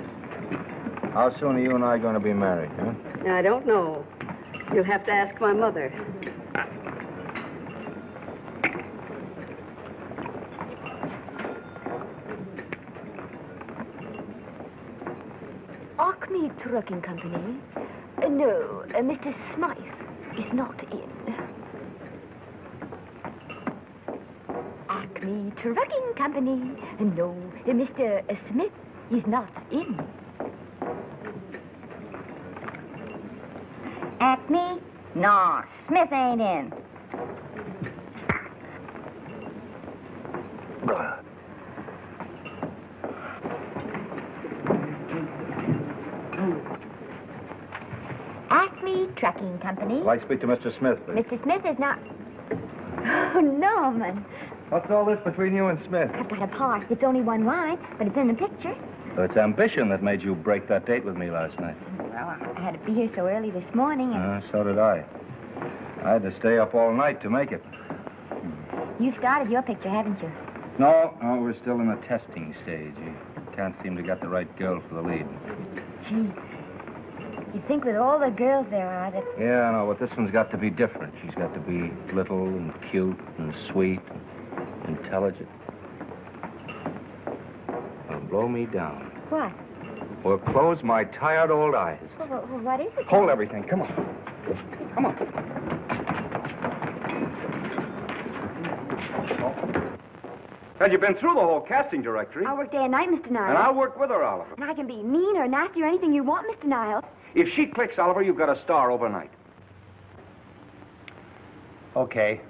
How soon are you and I going to be married, huh? I don't know. You'll have to ask my mother. Acme Trucking Company? Uh, no, uh, Mister Smythe is not in. The Trucking Company. No, Mister Smith is not in. Acme? No, Smith ain't in. Acme Trucking Company. I'd like to speak to Mister Smith, please. Mister Smith is not... Oh, Norman. What's all this between you and Smith? I've got a part. It's only one line, but it's in the picture. So it's ambition that made you break that date with me last night. Well, I had to be here so early this morning. And... Uh, so did I. I had to stay up all night to make it. You started your picture, haven't you? No, no, we're still in the testing stage. You can't seem to get the right girl for the lead. Gee, you think with all the girls there are that... Yeah, I know, but this one's got to be different. She's got to be little and cute and sweet and... intelligent. It'll blow me down. What? Or close my tired old eyes. Well, well, well, what is it? Hold everything. Come on. Come on. Oh. And you've been through the whole casting directory. I work day and night, Mister Niles. And I'll work with her, Oliver. And I can be mean or nasty or anything you want, Mister Niles. If she clicks, Oliver, you've got a star overnight. Okay.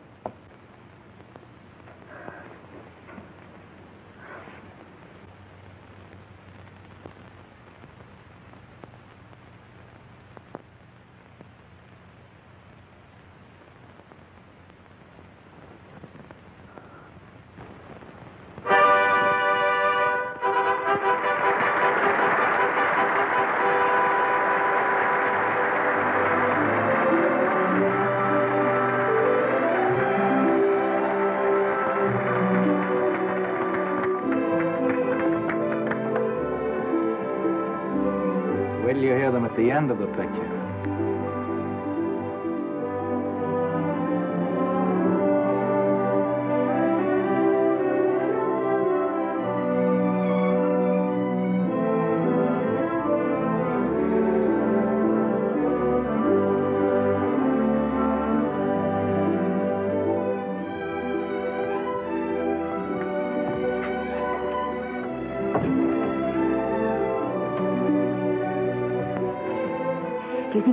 The end of the picture.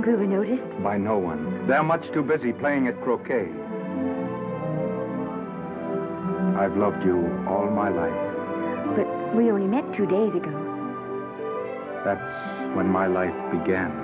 We were noticed? By no one. They're much too busy playing at croquet. I've loved you all my life. But we only met two days ago. That's when my life began.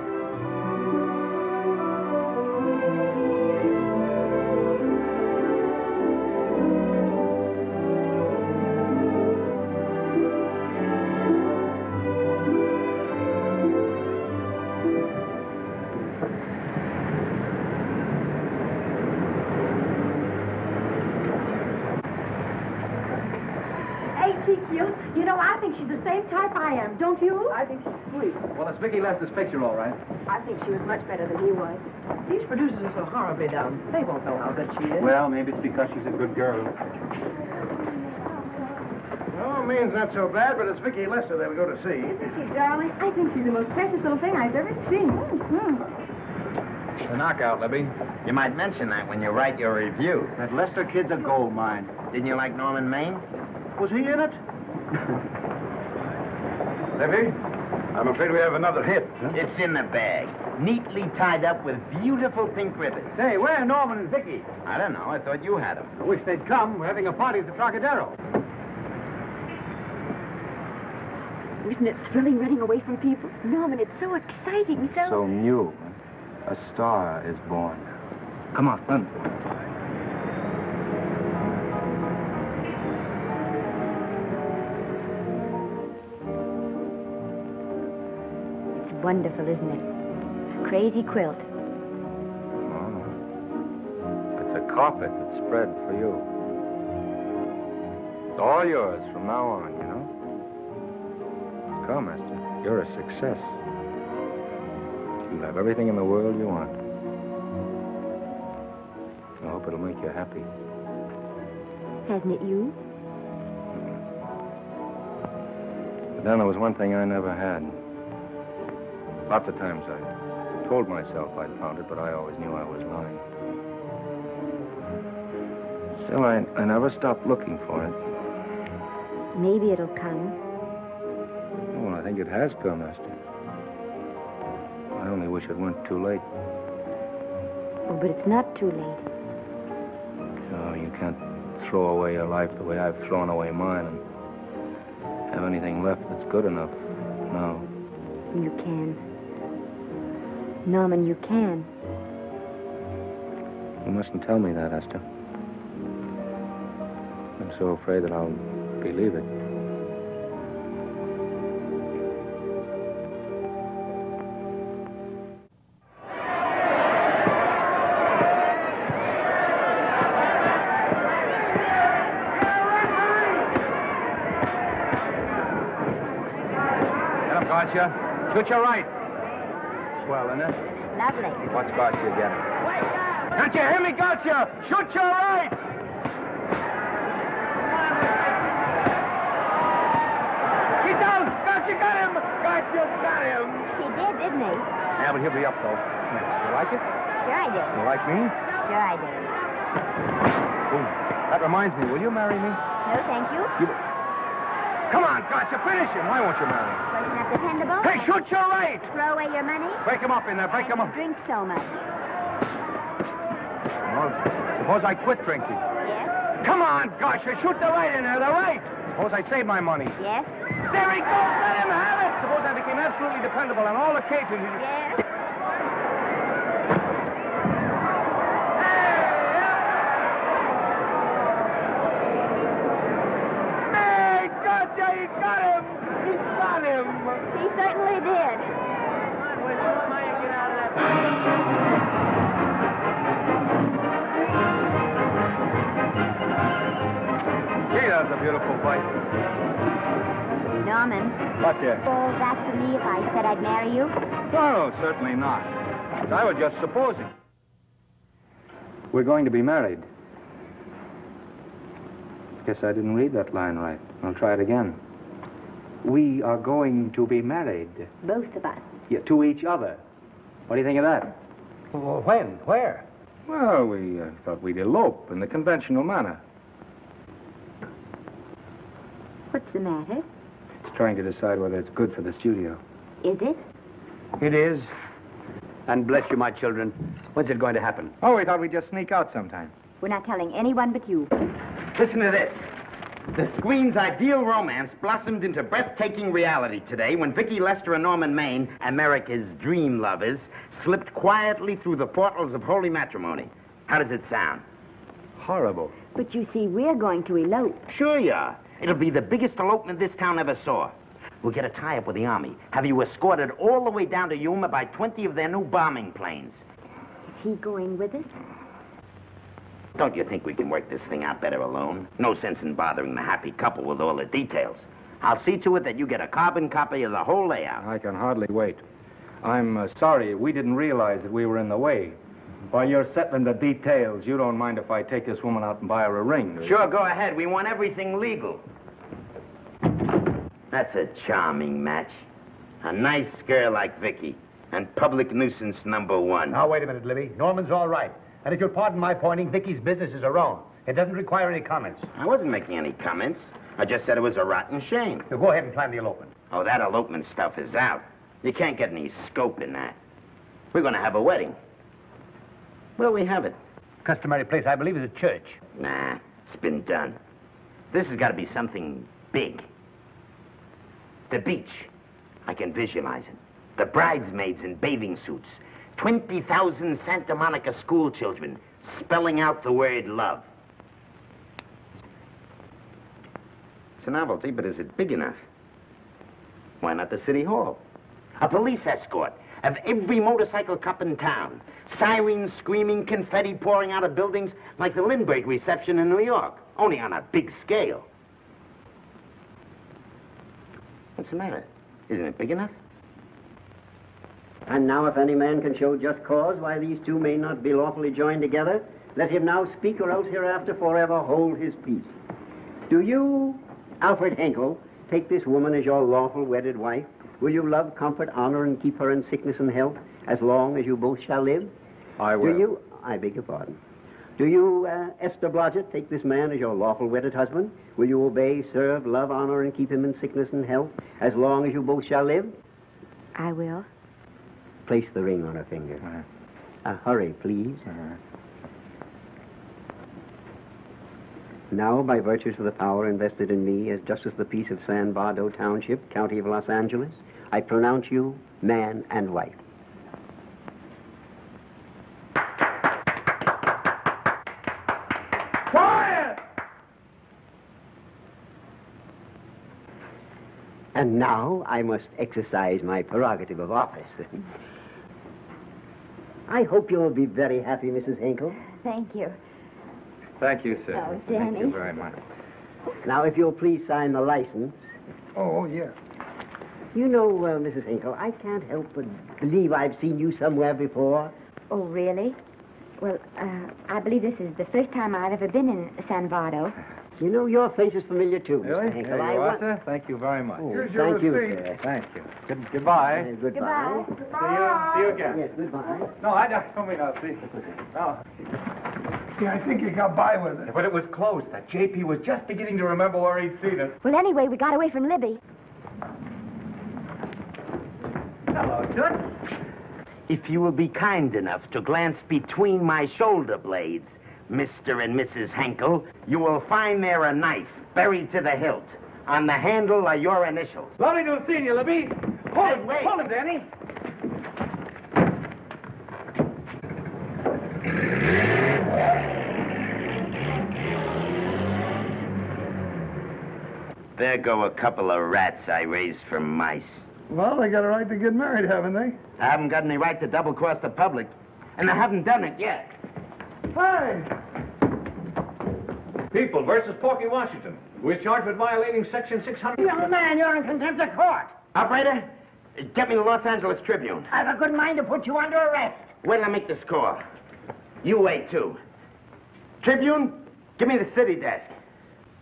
cute. You know, I think she's the same type I am, don't you? I think she's sweet. Well, it's Vicky Lester's picture, all right. I think she was much better than he was. These producers are so horribly down. They won't know how good she is. Well, maybe it's because she's a good girl. No, Maine's not so bad, but it's Vicky Lester that we go to see. Isn't she, darling? I think she's the most precious little thing I've ever seen. Mm-hmm. It's a knockout, Libby. You might mention that when you write your review. That Lester kid's a gold mine. Didn't you like Norman Maine? Was he in it? Libby, I'm afraid we have another hit. Huh? It's in the bag. Neatly tied up with beautiful pink ribbons. Say, where are Norman and Vicky? I don't know. I thought you had them. I wish they'd come. We're having a party at the Trocadero. Isn't it thrilling running away from people? Norman, it's so exciting. So, so new. A star is born. Come on, run. It's wonderful, isn't it? A crazy quilt. Oh. It's a carpet that's spread for you. It's all yours from now on, you know? Come, Esther. You're a success. You'll have everything in the world you want. I hope it'll make you happy. Hasn't it you? Mm-hmm. But then there was one thing I never had. Lots of times I told myself I'd found it, but I always knew I was lying. Still, I, I never stopped looking for it. Maybe it'll come. Well, I think it has come, Esther. I only wish it weren't too late. Oh, but it's not too late. No, you can't throw away your life the way I've thrown away mine and have anything left that's good enough. No. You can. Norman, you can. You mustn't tell me that, Esther. I'm so afraid that I'll believe it. Shoot your right. Swell, isn't it? Lovely. What's got you again? Can't you hear me, gotcha? Shoot your right! He's down! Gotcha, got him! Gotcha, got him! He did, didn't he? Yeah, but he'll be up, though. You like it? Sure I do. You like me? Sure I do. Ooh, that reminds me, will you marry me? No, thank you. you Come on, gotcha, finish him. Why won't you marry him? Wasn't that dependable? Hey, shoot your right! Throw away your money? Break him up in there, break him up. Drink so much. Well, suppose I quit drinking? Yes? Come on, gotcha, shoot the right in there, the right! Suppose I save my money? Yes? There he goes, let him have it! Suppose I became absolutely dependable on all occasions. Yes? Oh, that's for me if I said I'd marry you? No, certainly not. I was just supposing. We're going to be married. Guess I didn't read that line right. I'll try it again. We are going to be married. Both of us. Yeah, to each other. What do you think of that? Well, when? Where? Well, we uh, thought we'd elope in the conventional manner. What's the matter? Trying to decide whether it's good for the studio. Is it? It is. And bless you, my children. When's it going to happen? Oh, we thought we'd just sneak out sometime. We're not telling anyone but you. Listen to this. The Squeen's ideal romance blossomed into breathtaking reality today when Vicky Lester and Norman Maine, America's dream lovers, slipped quietly through the portals of holy matrimony. How does it sound? Horrible. But you see, we're going to elope. Sure you are. It'll be the biggest elopement this town ever saw. We'll get a tie-up with the Army. Have you escorted all the way down to Yuma by twenty of their new bombing planes. Is he going with us? Don't you think we can work this thing out better alone? No sense in bothering the happy couple with all the details. I'll see to it that you get a carbon copy of the whole layout. I can hardly wait. I'm uh, sorry. We didn't realize that we were in the way. While you're settling the details, you don't mind if I take this woman out and buy her a ring, do you? Sure, go ahead. We want everything legal. That's a charming match. A nice girl like Vicky. And public nuisance number one. Now, wait a minute, Libby. Norman's all right. And if you'll pardon my pointing, Vicky's business is her own. It doesn't require any comments. I wasn't making any comments. I just said it was a rotten shame. Now, go ahead and plan the elopement. Oh, that elopement stuff is out. You can't get any scope in that. We're going to have a wedding. Where'll we have it? Customary place, I believe, is a church. Nah, it's been done. This has got to be something big. The beach. I can visualize it. The bridesmaids in bathing suits. twenty thousand Santa Monica school children spelling out the word love. It's a novelty, but is it big enough? Why not the city hall? A police escort of every motorcycle cop in town. Sirens screaming, confetti pouring out of buildings like the Lindbergh reception in New York, only on a big scale. What's the matter? Isn't it big enough? And now if any man can show just cause why these two may not be lawfully joined together, let him now speak or else hereafter forever hold his peace. Do you, Alfred Henkel, take this woman as your lawful wedded wife? Will you love, comfort, honor, and keep her in sickness and health as long as you both shall live? I will. Do you, I beg your pardon. Do you, uh, Esther Blodgett, take this man as your lawful wedded husband? Will you obey, serve, love, honor, and keep him in sickness and health as long as you both shall live? I will. Place the ring on her finger. Uh-huh. A hurry, please. Uh-huh. Now, by virtues of the power invested in me as Justice of the Peace of San Bardo Township, County of Los Angeles, I pronounce you man and wife. Quiet! And now I must exercise my prerogative of office. I hope you'll be very happy, Missus Henkel. Thank you. Thank you, sir. Oh, Danny. Thank you very much. Now, if you'll please sign the license. Oh, yeah. You know, uh, Missus Henkel, I can't help but believe I've seen you somewhere before. Oh, really? Well, uh, I believe this is the first time I've ever been in San Vardo. You know, your face is familiar, too, Mister Really? Henkel. There you are, sir. Thank you very much. Oh, Here's your thank you, sir. Thank you. Good, goodbye. Uh, goodbye. Goodbye. Goodbye. See you, see you again. Yes, goodbye. No, I don't mean I'll see you. No. Yeah, I think he got by with it. But it was close. That J P was just beginning to remember where he'd seen it. Well, anyway, we got away from Libby. Hello, Toots. If you will be kind enough to glance between my shoulder blades, Mister and Missus Henkel, you will find there a knife buried to the hilt. On the handle are your initials. Lovely to have seen you, Libby. Hold hey, him, wait. Hold him, Danny. There go a couple of rats I raised from mice. Well, they got a right to get married, haven't they? I haven't got any right to double-cross the public. And I haven't done it yet. Hey! People versus Porky Washington. We're charged with violating Section six hundred... Young man, you're in contempt of court. Operator, get me the Los Angeles Tribune. I have a good mind to put you under arrest. Wait till I make the score. You wait, too. Tribune, give me the city desk.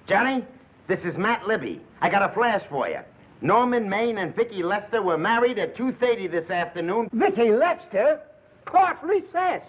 Johnny? This is Matt Libby. I got a flash for you. Norman Maine and Vicky Lester were married at two thirty this afternoon. Vicky Lester? Court recess.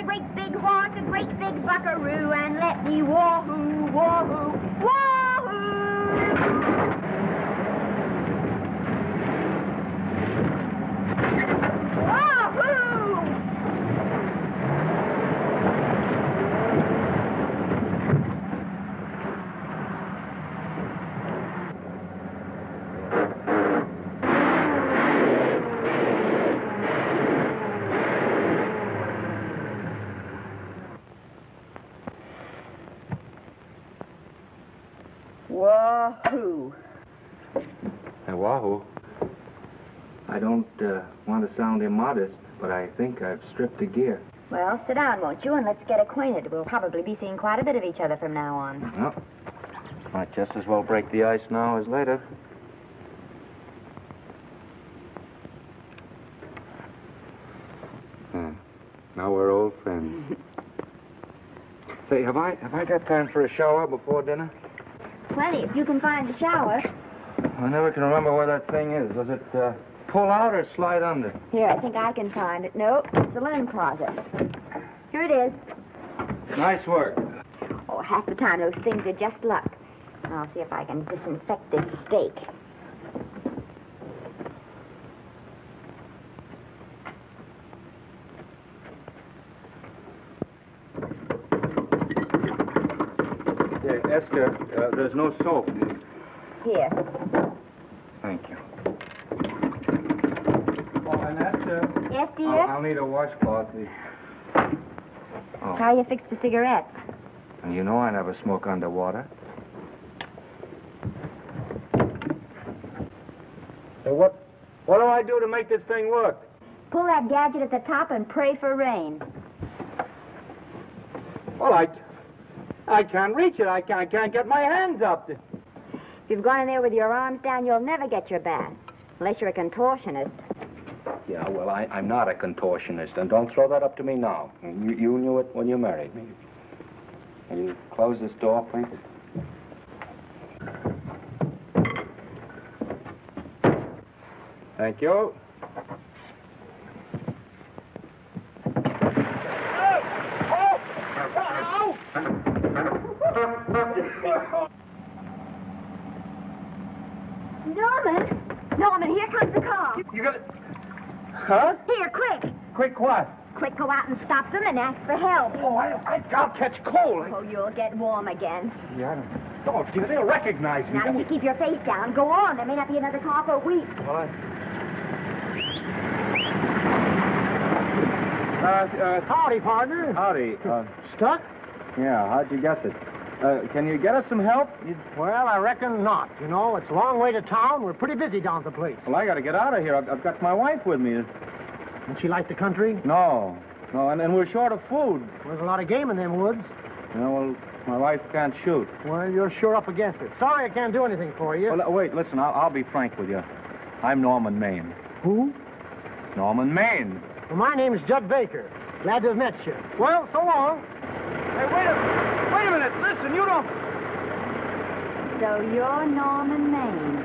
a great big horn, a great big buckaroo, and let me wahoo, wahoo, wahoo! Wahoo! Wahoo. Hey, wahoo. I don't uh, want to sound immodest, but I think I've stripped to gear. Well, sit down, won't you, and let's get acquainted. We'll probably be seeing quite a bit of each other from now on. Well, might just as well break the ice now as later. Hmm. Now we're old friends. Say, have I, have I got time for a shower before dinner? Plenty, if you can find the shower. I never can remember where that thing is. Does it uh, pull out or slide under? Here, I think I can find it. Nope, it's the linen closet. Here it is. Nice work. Oh, half the time those things are just luck. I'll see if I can disinfect this steak. Esther, uh, there's no soap. Here. Thank you. Oh, and Esther. Yes, dear? I'll, I'll need a washcloth. Oh. How you fix the cigarettes? And you know I never smoke underwater. So what, what do I do to make this thing work? Pull that gadget at the top and pray for rain. Well, I... I can't reach it. I can't, I can't get my hands up to... If you've gone in there with your arms down, you'll never get your bath. Unless you're a contortionist. Yeah, well, I, I'm not a contortionist, and don't throw that up to me now. You, you knew it when you married me. Will you close this door, please? Thank you. Norman! Norman, here comes the car. You got it. Huh? Here, quick. Quick what? Quick, go out and stop them and ask for help. Oh, I, I, I'll catch cold. Oh, you'll get warm again. Yeah, I don't... Oh, dear, they'll recognize me. Now, if you keep your face down, go on. There may not be another car for a week. Well, I... Uh, uh, howdy, partner. Howdy. Uh, Stuck? Yeah, how'd you guess it? Uh, can you get us some help? You'd... Well, I reckon not. You know, it's a long way to town. We're pretty busy down at the place. Well, I got to get out of here. I've, I've got my wife with me. Doesn't she like the country? No. No, and, and we're short of food. There's a lot of game in them woods. Yeah, well, my wife can't shoot. Well, you're sure up against it. Sorry I can't do anything for you. Well, wait, listen, I'll, I'll be frank with you. I'm Norman Maine. Who? Norman Maine. Well, my name's Judd Baker. Glad to have met you. Well, so long. Hey, wait a minute. Wait a minute, listen, you don't... So you're Norman Maine.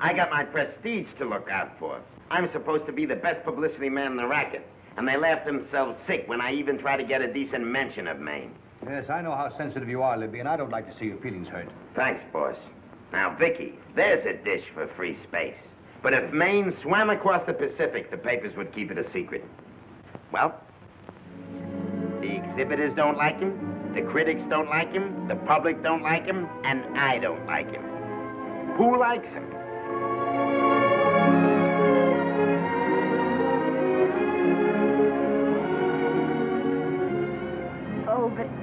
I got my prestige to look out for. I'm supposed to be the best publicity man in the racket. And they laugh themselves sick when I even try to get a decent mention of Maine. Yes, I know how sensitive you are, Libby, and I don't like to see your feelings hurt. Thanks, boss. Now, Vicky, there's a dish for free space. But if Maine swam across the Pacific, the papers would keep it a secret. Well, the exhibitors don't like him, the critics don't like him, the public don't like him, and I don't like him. Who likes him?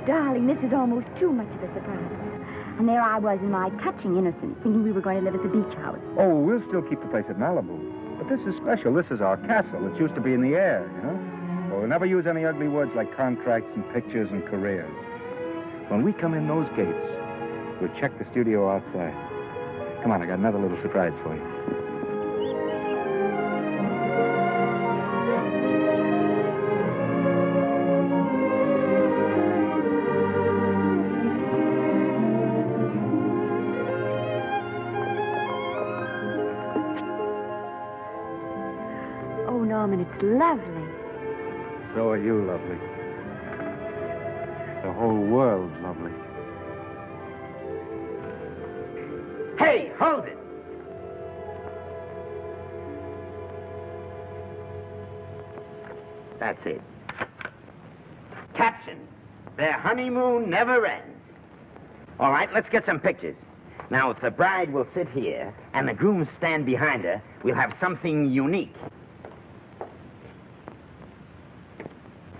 Darling, this is almost too much of a surprise. And there I was in my touching innocence, thinking we were going to live at the beach house. Oh, we'll still keep the place at Malibu. But this is special. This is our castle. It's used to be in the air, you know? Well, we'll never use any ugly words like contracts and pictures and careers. When we come in those gates, we'll check the studio outside. Come on, I got another little surprise for you. lovely. So are you lovely. The whole world's lovely. Hey, hold it! That's it. Caption, their honeymoon never ends. All right, let's get some pictures. Now, if the bride will sit here and the groom stand behind her, we'll have something unique.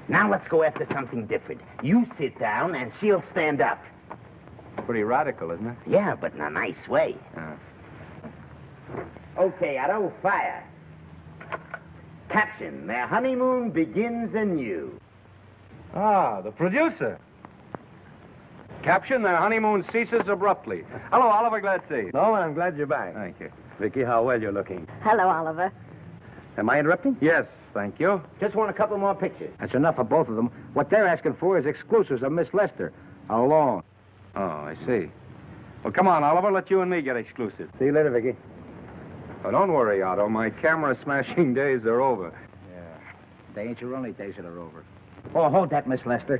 Now let's go after something different. You sit down and she'll stand up. Pretty radical, isn't it? Yeah, but in a nice way. Uh. Okay, out of fire. Caption, their honeymoon begins anew. Ah, the producer. Caption, their honeymoon ceases abruptly. Hello, Oliver, glad to see you. No, I'm glad you're back. Thank you. Vicky, how well you're looking. Hello, Oliver. Am I interrupting? Yes, thank you. Just want a couple more pictures. That's enough for both of them. What they're asking for is exclusives of Miss Lester. How long? Oh, I see. Well, come on, Oliver, let you and me get exclusive. See you later, Vicky. Oh, don't worry, Otto. My camera-smashing days are over. Yeah. They ain't your only days that are over. Oh, hold that, Miss Lester.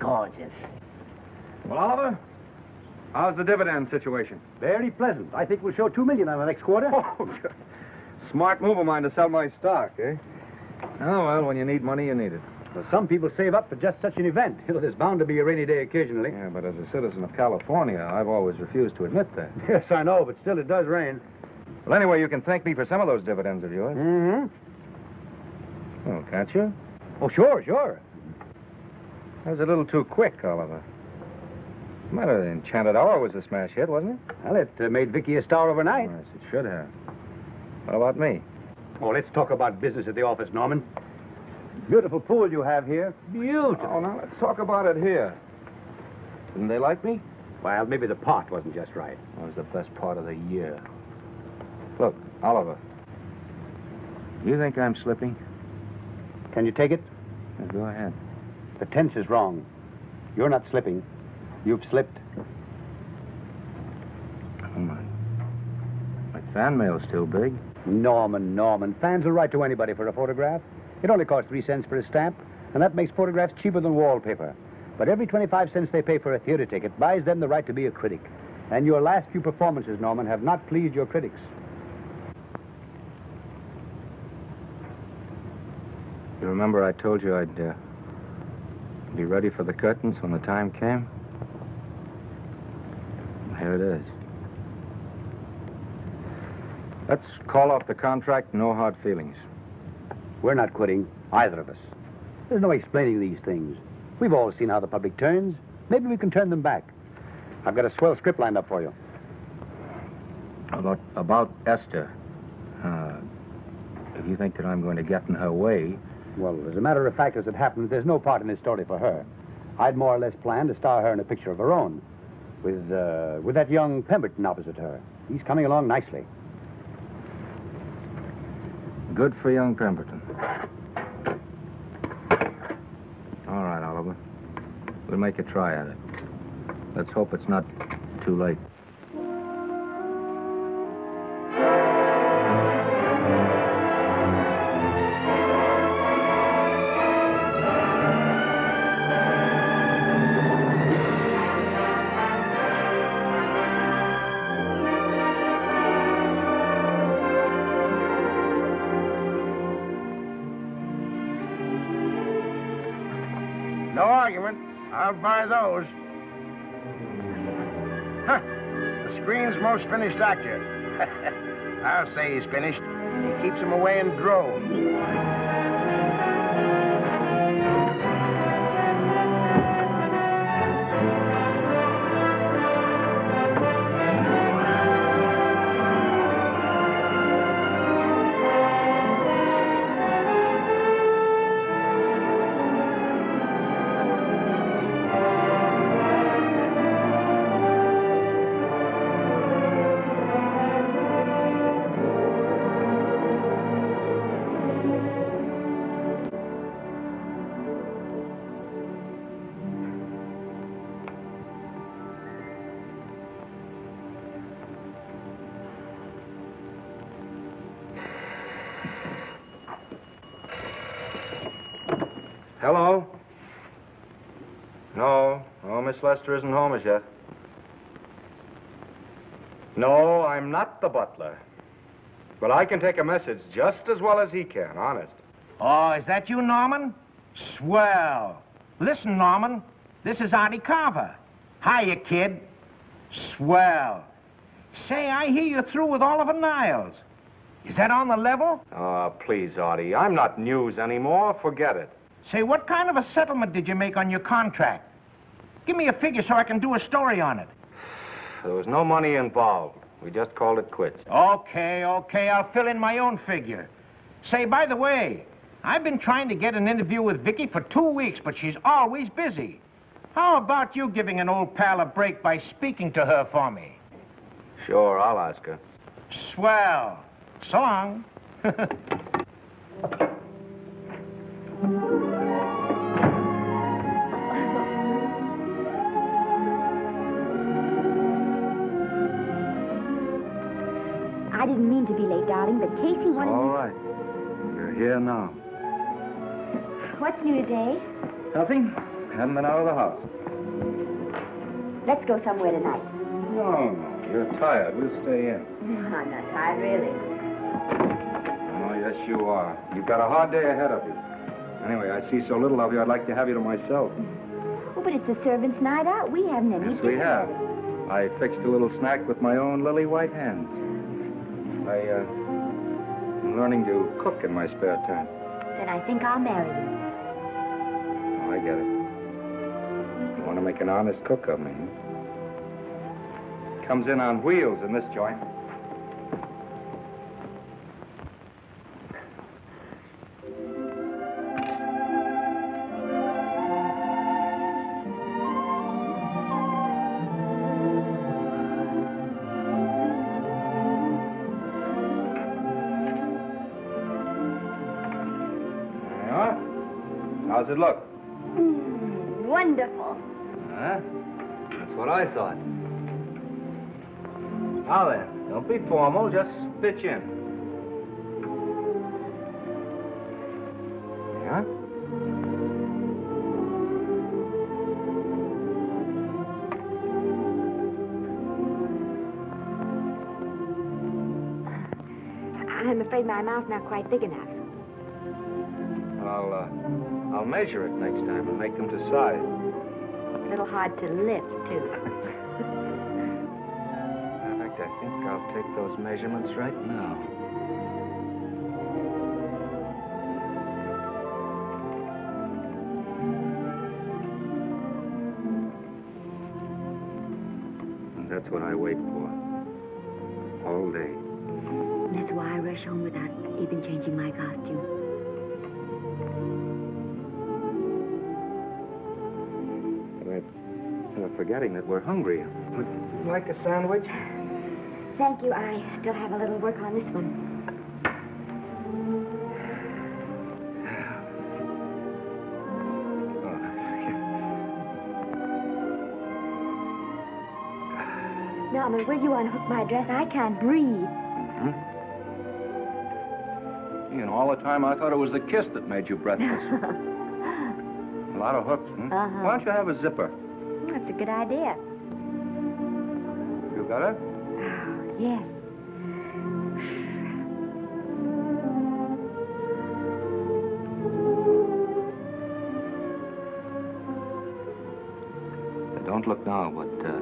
Gorgeous. Well, Oliver, how's the dividend situation? Very pleasant. I think we'll show two million on the next quarter. Oh, God. Smart move of mine to sell my stock, eh? Oh, well, when you need money, you need it. Well, some people save up for just such an event. You know, there's bound to be a rainy day occasionally. Yeah, but as a citizen of California, I've always refused to admit that. Yes, I know, but still it does rain. Well, anyway, you can thank me for some of those dividends of yours. Mm-hmm. Oh, can't you? Oh, sure, sure. That was a little too quick, Oliver. The matter, The Enchanted Hour was a smash hit, wasn't it? Well, it uh, made Vicky a star overnight. Yes, it should have. What about me? Oh, let's talk about business at the office, Norman. Beautiful pool you have here. Beautiful. Oh, now, let's talk about it here. Didn't they like me? Well, maybe the part wasn't just right. That was the best part of the year. Look, Oliver, you think I'm slipping? Can you take it? Yeah, go ahead. The tense is wrong. You're not slipping. You've slipped. Oh, my. My fan mail's still big. Norman, Norman, fans will write to anybody for a photograph. It only costs three cents for a stamp, and that makes photographs cheaper than wallpaper. But every twenty-five cents they pay for a theater ticket buys them the right to be a critic. And your last few performances, Norman, have not pleased your critics. You remember I told you I'd uh, be ready for the curtains when the time came? Here it is. Let's call off the contract, no hard feelings. We're not quitting, either of us. There's no explaining these things. We've all seen how the public turns. Maybe we can turn them back. I've got a swell script lined up for you. About, about Esther. Uh, if you think that I'm going to get in her way... Well, as a matter of fact, as it happens, there's no part in this story for her. I'd more or less planned to star her in a picture of her own. With, uh, with that young Pemberton opposite her. He's coming along nicely. Good for young Pemberton. All right, Oliver. We'll make a try at it. Let's hope it's not too late. Buy those. Huh. The screen's most finished actor. I'll say he's finished. He keeps them away in droves. Hello? No. Oh, Miss Lester isn't home as yet. No, I'm not the butler. But I can take a message just as well as he can, honest. Oh, is that you, Norman? Swell. Listen, Norman, this is Artie Carver. Hiya, kid. Swell. Say, I hear you're through with Oliver Niles. Is that on the level? Oh, please, Artie. I'm not news anymore. Forget it. Say, what kind of a settlement did you make on your contract? Give me a figure so I can do a story on it. There was no money involved. We just called it quits. Okay, okay. I'll fill in my own figure. Say, by the way, I've been trying to get an interview with Vicky for two weeks, but she's always busy. How about you giving an old pal a break by speaking to her for me? Sure, I'll ask her. Swell. So long. I didn't mean to be late, darling, but Casey wanted me... All right. You're here now. What's new today? Nothing. Haven't been out of the house. Let's go somewhere tonight. No, no. You're tired. We'll stay in. No, I'm not tired, really. Oh, yes, you are. You've got a hard day ahead of you. Anyway, I see so little of you, I'd like to have you to myself. Oh, but it's a servant's night out. We haven't any... Yes, we have. I fixed a little snack with my own lily white hands. I, uh, I'm learning to cook in my spare time. Then I think I'll marry you. Oh, I get it. You want to make an honest cook of me, huh? Comes in on wheels in this joint. How's it look? Mm, wonderful. Huh? That's what I thought. Now then, don't be formal, just pitch in. Yeah? I'm afraid my mouth's not quite big enough. I'll, uh... I'll measure it next time and make them to size. A little hard to lift, too. In fact, I think I'll take those measurements right now. And that's what I wait for. All day. And that's why I rush home without even changing my costume. Forgetting that we're hungry. Would you like a sandwich? Thank you. I still have a little work on this one. Norman, will you unhook my dress? I can't breathe. Mm-hmm. You know, all the time I thought it was the kiss that made you breathless. A lot of hooks, hmm? Uh-huh. Why don't you have a zipper? That's a good idea. You got it? Oh, yes. Don't look now, but uh,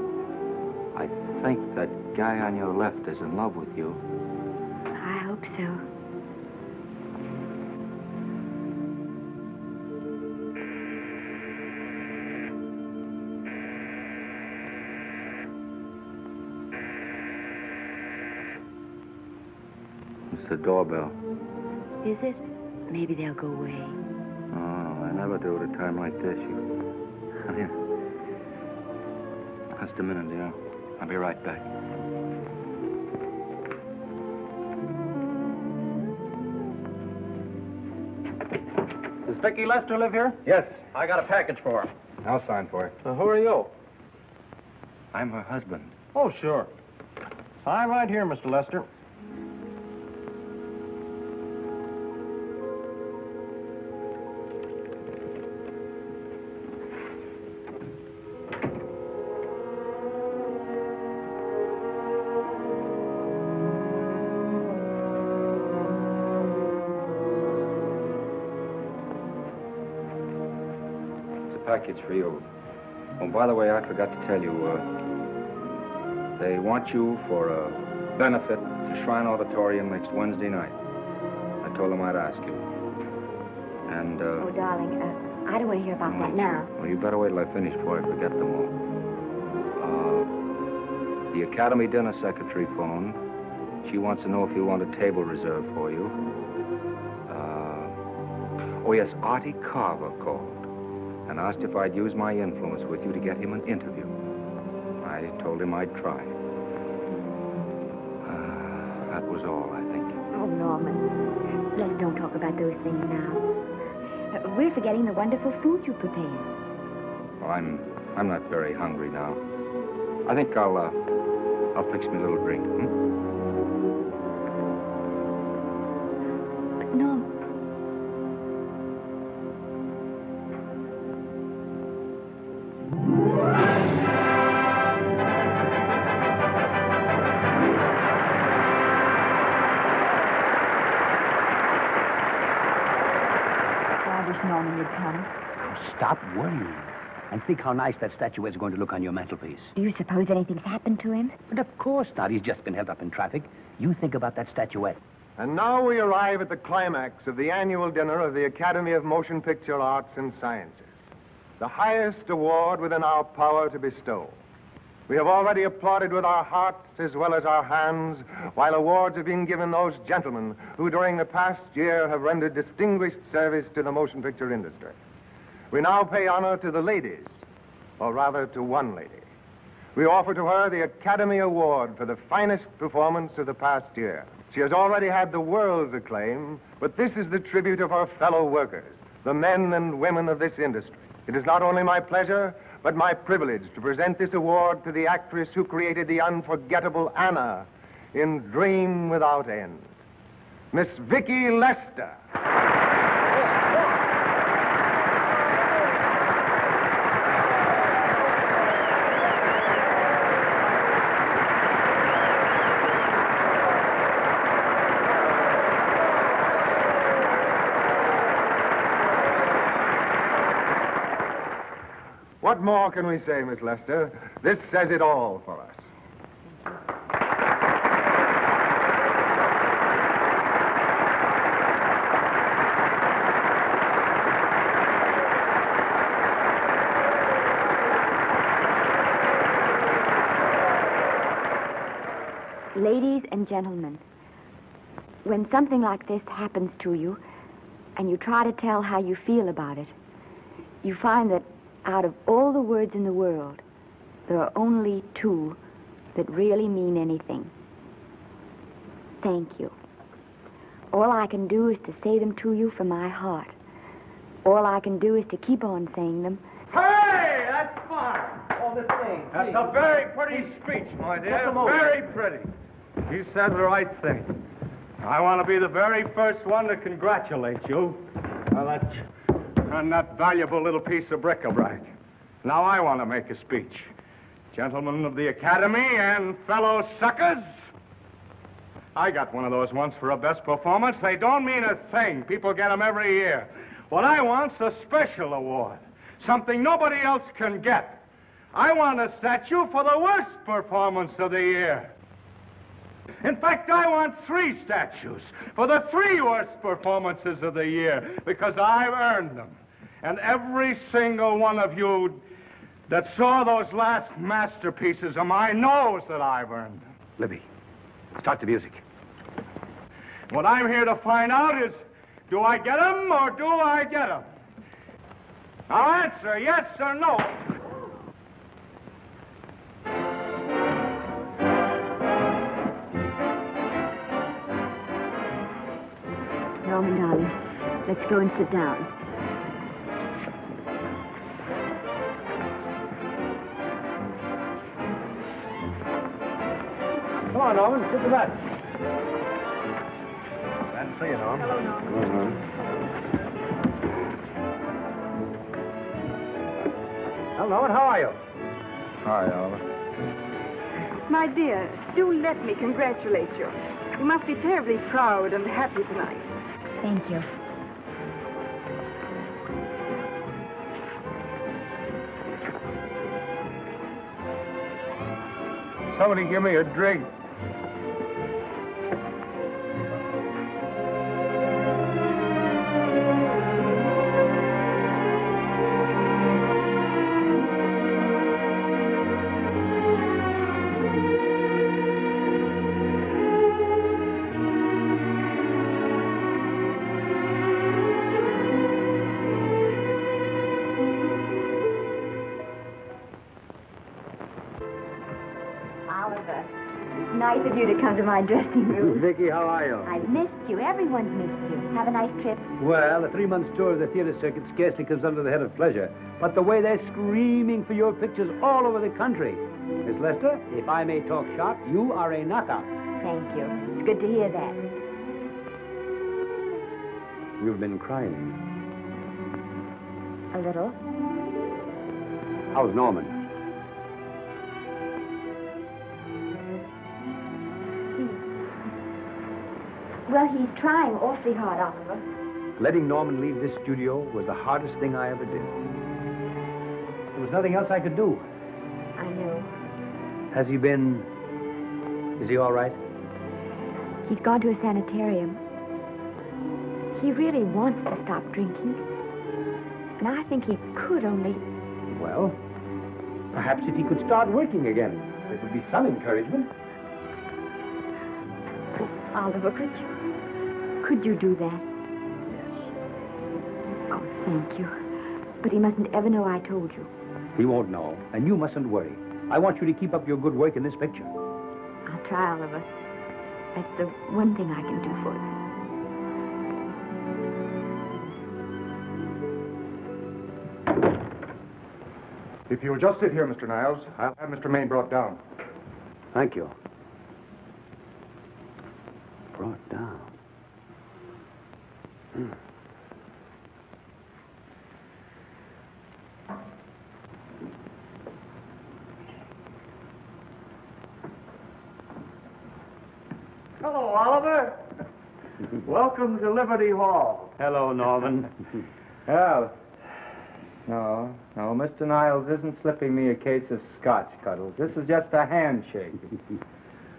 I think that guy on your left is in love with you. I hope so. The doorbell. Is it? Maybe they'll go away. Oh, I never do at a time like this. You... Just a minute, dear. I'll be right back. Does Vicky Lester live here? Yes. I got a package for her. I'll sign for it. Uh, who are you? I'm her husband. Oh, sure. Sign right here, Mister Lester. package for you. Oh, by the way, I forgot to tell you, uh, they want you for a benefit to Shrine Auditorium next Wednesday night. I told them I'd ask you. And, uh... Oh, darling, uh, I don't want to hear about mm, that now. Well, you better wait till I finish before I forget them all. Uh, the Academy dinner secretary phoned. She wants to know if you want a table reserved for you. Uh, oh, yes, Artie Carver called and asked if I'd use my influence with you to get him an interview. I told him I'd try. Uh, that was all, I think. Oh, Norman, let's don't talk about those things now. Uh, we're forgetting the wonderful food you prepared. Oh, I'm, I'm not very hungry now. I think I'll, uh, I'll fix me a little drink, hmm? But, Norman... Stop worrying and think how nice that statue is going to look on your mantelpiece. Do you suppose anything's happened to him? But of course not. He's just been held up in traffic. You think about that statuette. And now we arrive at the climax of the annual dinner of the Academy of Motion Picture Arts and Sciences, the highest award within our power to bestow. We have already applauded with our hearts as well as our hands, while awards have been given those gentlemen who during the past year have rendered distinguished service to the motion picture industry. We now pay honor to the ladies, or rather to one lady. We offer to her the Academy Award for the finest performance of the past year. She has already had the world's acclaim, but this is the tribute of her fellow workers, the men and women of this industry. It is not only my pleasure, but my privilege to present this award to the actress who created the unforgettable Anna in Dream Without End, Miss Vicky Lester. What more can we say, Miss Lester? This says it all for us. Ladies and gentlemen, when something like this happens to you, and you try to tell how you feel about it, you find that out of all the words in the world, there are only two that really mean anything. Thank you. All I can do is to say them to you from my heart. All I can do is to keep on saying them. Hey, that's fine. All the things. That's a very pretty speech, my dear. Very pretty. You said the right thing. I want to be the very first one to congratulate you. Well, that's... on that valuable little piece of bric-a-brac. Now I want to make a speech. Gentlemen of the Academy and fellow suckers, I got one of those once for a best performance. They don't mean a thing. People get them every year. What I want's a special award, something nobody else can get. I want a statue for the worst performance of the year. In fact, I want three statues for the three worst performances of the year, because I've earned them. And every single one of you that saw those last masterpieces of mine knows that I've earned them. Libby, start the music. What I'm here to find out is, do I get them or do I get them? Now answer yes or no. Norman, darling, let's go and sit down. Come on, Norman, sit to that. Glad to see you, Norman. Hello, Norman. Mm-hmm. Well, Norman, how are you? Hi, Oliver. My dear, do let me congratulate you. You must be terribly proud and happy tonight. Thank you. Somebody give me a drink. Nice of you to come to my dressing room. Vicky, how are you? I've missed you. Everyone's missed you. Have a nice trip. Well, a three-month tour of the theater circuit scarcely comes under the head of pleasure. But the way they're screaming for your pictures all over the country. Miss Lester, if I may talk shop, you are a knockout. Thank you. It's good to hear that. You've been crying. A little. How's Norman? Well, he's trying awfully hard, Oliver. Letting Norman leave this studio was the hardest thing I ever did. There was nothing else I could do. I know. Has he been... Is he all right? He's gone to a sanitarium. He really wants to stop drinking. And I think he could only... Well, perhaps if he could start working again, there would be some encouragement. Oliver, could you, could you do that? Yes. Oh, thank you. But he mustn't ever know I told you. He won't know, and you mustn't worry. I want you to keep up your good work in this picture. I'll try, Oliver. That's the one thing I can do for you. If you'll just sit here, Mister Niles, I'll have Mister Maine brought down. Thank you. Brought down. Hmm. Hello, Oliver. Welcome to Liberty Hall. Hello, Norman. Well, no, no, Mister Niles isn't slipping me a case of scotch, Cuddles. This is just a handshake.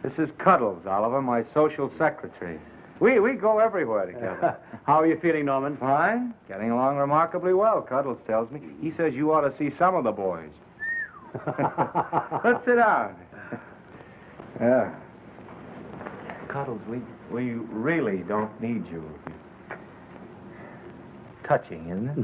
This is Cuddles, Oliver, my social secretary. We we go everywhere together. How are you feeling, Norman? Fine. Getting along remarkably well, Cuddles tells me. He says you ought to see some of the boys. Let's sit down. Yeah. Cuddles, we, we really don't need you. Touching, isn't it?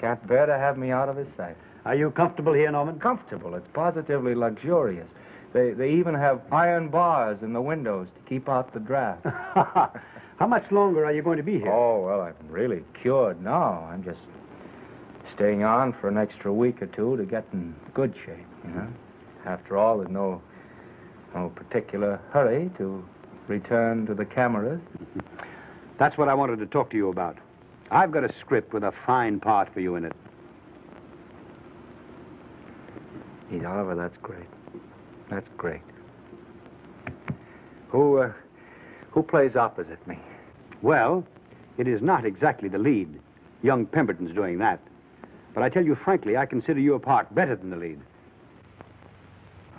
Can't bear to have me out of his sight. Are you comfortable here, Norman? Comfortable. It's positively luxurious. They, they even have iron bars in the windows to keep out the draft. How much longer are you going to be here? Oh, well, I'm really cured now. I'm just staying on for an extra week or two to get in good shape, you know. After all, there's no, no particular hurry to return to the cameras. That's what I wanted to talk to you about. I've got a script with a fine part for you in it. Gee, Oliver, that's great. That's great. Who, uh, who plays opposite me? Well, it is not exactly the lead. Young Pemberton's doing that. But I tell you frankly, I consider your part better than the lead.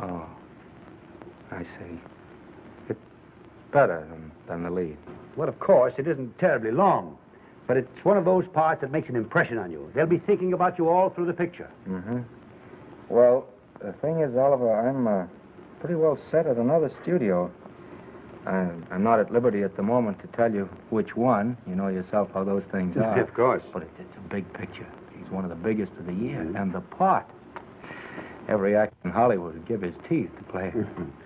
Oh, I see. It's better than, than the lead. Well, of course, it isn't terribly long. But it's one of those parts that makes an impression on you. They'll be thinking about you all through the picture. Mm-hmm. Well, the thing is, Oliver, I'm... Uh... pretty well set at another studio. I'm, I'm not at liberty at the moment to tell you which one. You know yourself how those things are. Of course. But it, it's a big picture. He's one of the biggest of the year. Mm-hmm. And the part. Every actor in Hollywood would give his teeth to play.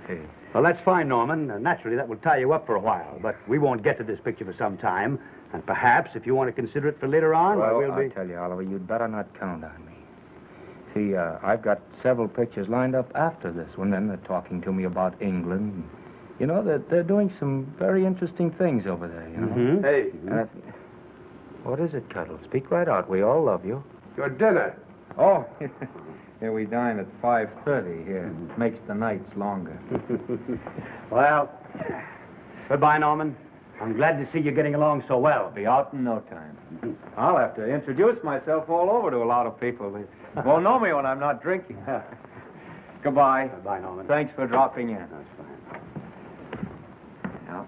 Hey. Well, that's fine, Norman. Uh, naturally, that will tie you up for a while. But we won't get to this picture for some time. And perhaps, if you want to consider it for later on, well, we'll I'll be... tell you, Oliver, you'd better not count on me. See, uh, I've got several pictures lined up after this one. Then they're talking to me about England. You know, they're, they're doing some very interesting things over there, you know? Mm-hmm. Hey. Mm-hmm. Uh, what is it, Cuddles? Speak right out. We all love you. Your dinner. Oh, yeah, we dine at five thirty here. Mm-hmm. Makes the nights longer. Well, goodbye, Norman. I'm glad to see you getting along so well. I'll be out in no time. I'll have to introduce myself all over to a lot of people. They won't know me when I'm not drinking. Goodbye. Goodbye, Norman. Thanks for dropping in. That's fine. Yeah.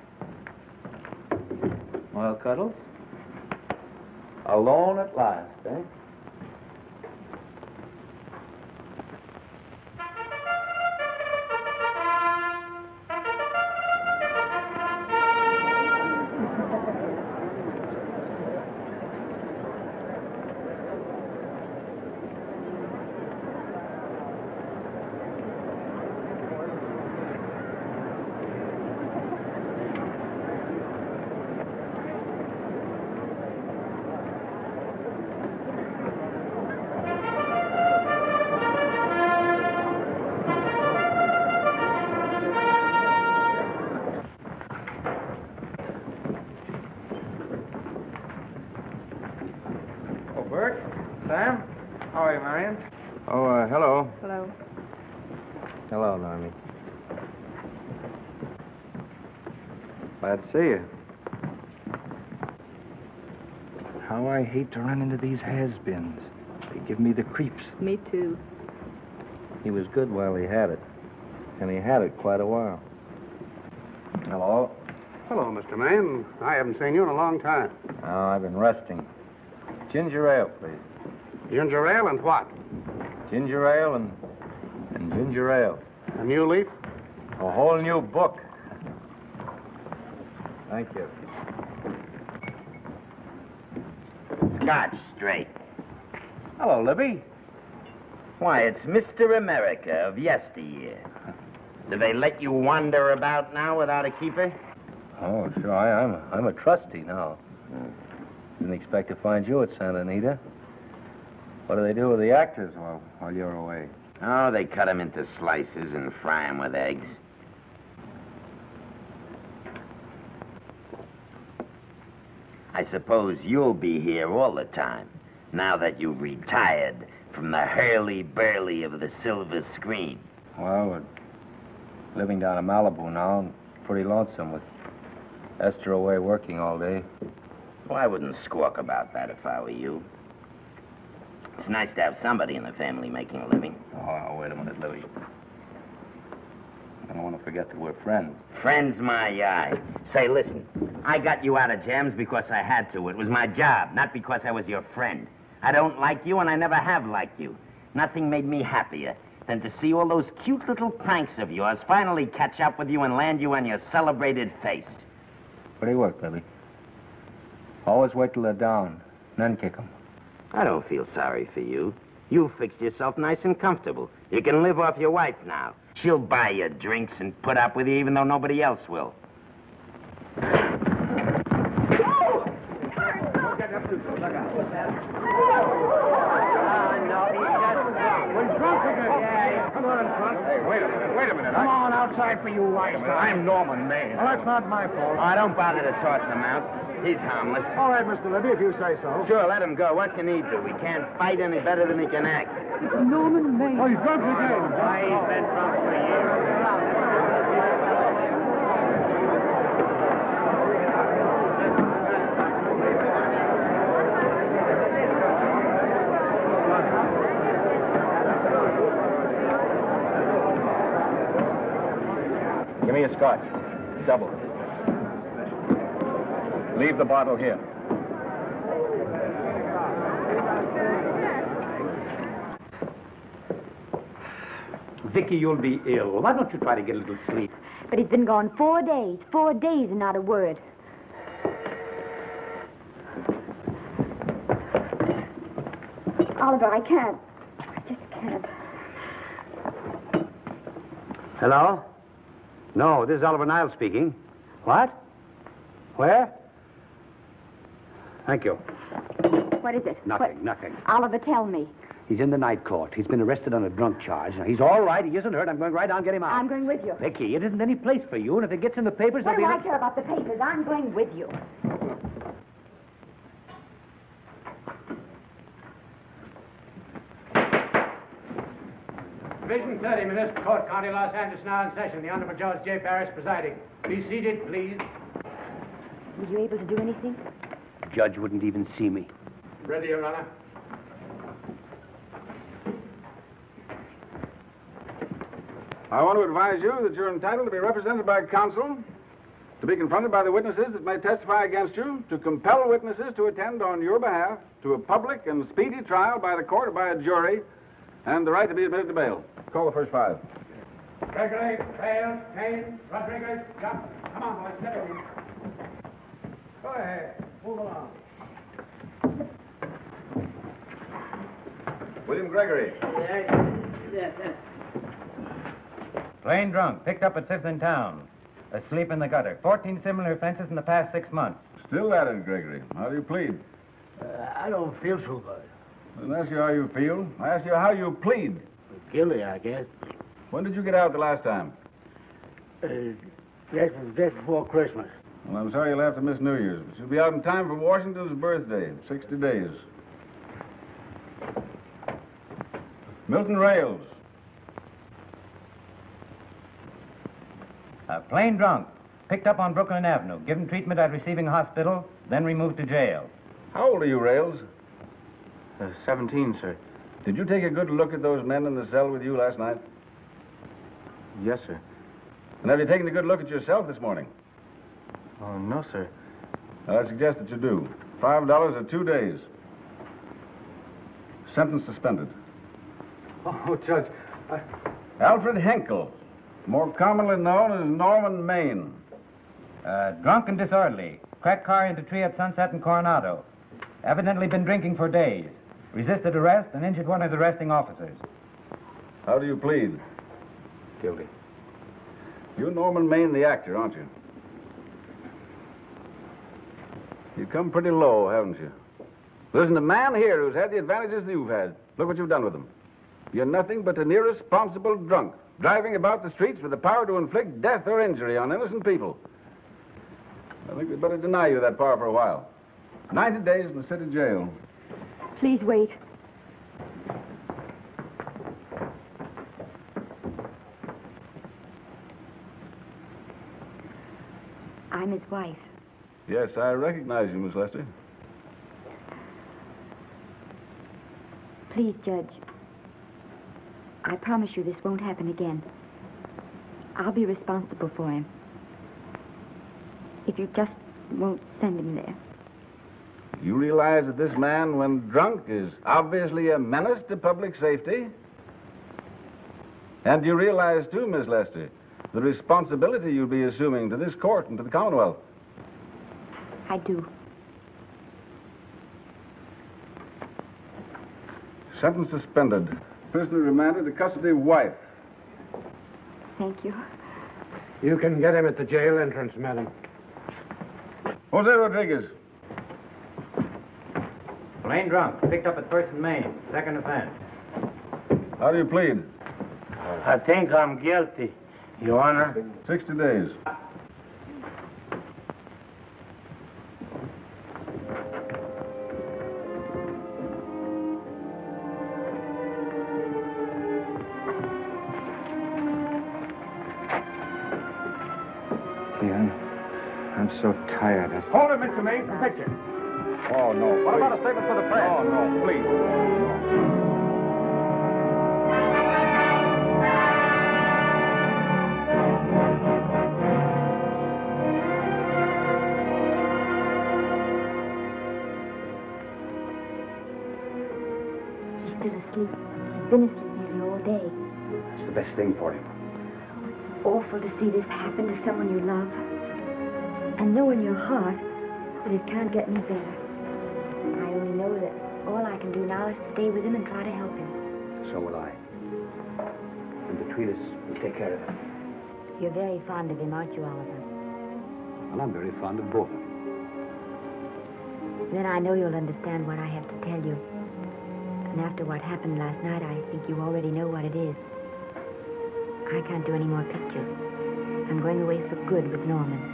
Well, Cuddles, alone at last, eh? See you. How I hate to run into these has-beens. They give me the creeps. Me too. He was good while he had it. And he had it quite a while. Hello. Hello, Mister Maine. I haven't seen you in a long time. Oh, I've been resting. Ginger ale, please. Ginger ale and what? Ginger ale and, and ginger ale. A new leaf? A whole new book. Thank you. Scotch straight. Hello, Libby. Why, it's Mister America of yesteryear. Do they let you wander about now without a keeper? Oh, sure. I, I'm, I'm a trustee now. Didn't expect to find you at Santa Anita. What do they do with the actors while, while you're away? Oh, they cut them into slices and fry them with eggs. I suppose you'll be here all the time, now that you've retired from the hurly-burly of the silver screen. Well, we're living down in Malibu now, and pretty lonesome with Esther away working all day. Well, I wouldn't squawk about that if I were you. It's nice to have somebody in the family making a living. Oh, wait a minute, Louie. I don't want to forget that we're friends. Friends, my eye. Say, listen, I got you out of jams because I had to. It was my job, not because I was your friend. I don't like you, and I never have liked you. Nothing made me happier than to see all those cute little pranks of yours finally catch up with you and land you on your celebrated face. Pretty work, Libby. Always wait till they're down, then kick them. I don't feel sorry for you. You fixed yourself nice and comfortable. You can live off your wife now. She'll buy you drinks and put up with you, even though nobody else will. Come on outside for you, White. I'm Norman Maine. Well, that's not my fault. I don't bother to toss him out. He's harmless. All right, Mister Libby, if you say so. Sure, let him go. What can he do? He can't fight any better than he can act. It's Norman Maine. Oh, he's drunk again. Why, he's been drunk for years. Give me a scotch. Double. Leave the bottle here. Vicky, you'll be ill. Why don't you try to get a little sleep? But he's been gone four days. Four days and not a word. Oliver, I can't. I just can't. Hello? No, this is Oliver Niles speaking. What? Where? Thank you. What is it? Nothing, what? nothing. Oliver, tell me. He's in the night court. He's been arrested on a drunk charge. Now, he's all right. He isn't hurt. I'm going right down and get him out. I'm going with you. Vicky, it isn't any place for you, and if it gets in the papers... What do I care about the papers? I'm going with you. Division thirty, Municipal Court, County Los Angeles, now in session. The Honorable George J. Barris presiding. Be seated, please. Were you able to do anything? The judge wouldn't even see me. Ready, Your Honor. I want to advise you that you're entitled to be represented by counsel, to be confronted by the witnesses that may testify against you, to compel witnesses to attend on your behalf to a public and speedy trial by the court or by a jury, and the right to be admitted to bail. Call the first five. Gregory, Bale, Kane, Rodriguez, Johnson. Come on, boys, get in. Go ahead. Move along. William Gregory. Yes, yes. Plain drunk, picked up at fifth in town. Asleep in the gutter. Fourteen similar offenses in the past six months. Still at it, Gregory. How do you plead? Uh, I don't feel so good. I didn't ask you how you feel. I asked you how you plead. Guilty, I guess. When did you get out the last time? Uh, just, just before Christmas. Well, I'm sorry you'll have to miss New Year's, but you'll be out in time for Washington's birthday. Sixty days. Milton Rails. A plain drunk. Picked up on Brooklyn Avenue. Given treatment at receiving hospital, then removed to jail. How old are you, Rails? Uh, seventeen, sir. Did you take a good look at those men in the cell with you last night? Yes, sir. And have you taken a good look at yourself this morning? Oh, no, sir. I suggest that you do. Five dollars or two days. Sentence suspended. Oh, Judge, I... Alfred Henkel, more commonly known as Norman Maine. Uh, drunk and disorderly. Cracked car into tree at Sunset and Coronado. Evidently been drinking for days. Resisted arrest and injured one of the arresting officers. How do you plead? Guilty. You're Norman Maine, the actor, aren't you? You've come pretty low, haven't you? Listen, the man here who's had the advantages you've had, look what you've done with him. You're nothing but an irresponsible drunk, driving about the streets with the power to inflict death or injury on innocent people. I think we'd better deny you that power for a while. ninety days in the city jail. Please wait. I'm his wife. Yes, I recognize you, Miss Lester. Please, Judge. I promise you this won't happen again. I'll be responsible for him. If you just won't send him there. You realize that this man, when drunk, is obviously a menace to public safety? And you realize, too, Miss Lester, the responsibility you'll be assuming to this court and to the Commonwealth. I do. Sentence suspended. Prisoner remanded to custody of wife. Thank you. You can get him at the jail entrance, madam. Jose Rodriguez. Plain drunk. Picked up at First and Main. Second offense. How do you plead? I think I'm guilty, Your Honor. Sixty days. So tired. Hold it, Mister Maine, for picture. Oh, no. What about a statement for the press? Oh, no, please. He's still asleep. He's been asleep nearly all day. That's the best thing for him. Oh, it's awful to see this happen to someone you love. And know in your heart that it can't get any better. I only know that all I can do now is stay with him and try to help him. So will I. And between us, we'll take care of him. You're very fond of him, aren't you, Oliver? Well, I'm very fond of both of you. Then I know you'll understand what I have to tell you. And after what happened last night, I think you already know what it is. I can't do any more pictures. I'm going away for good with Norman.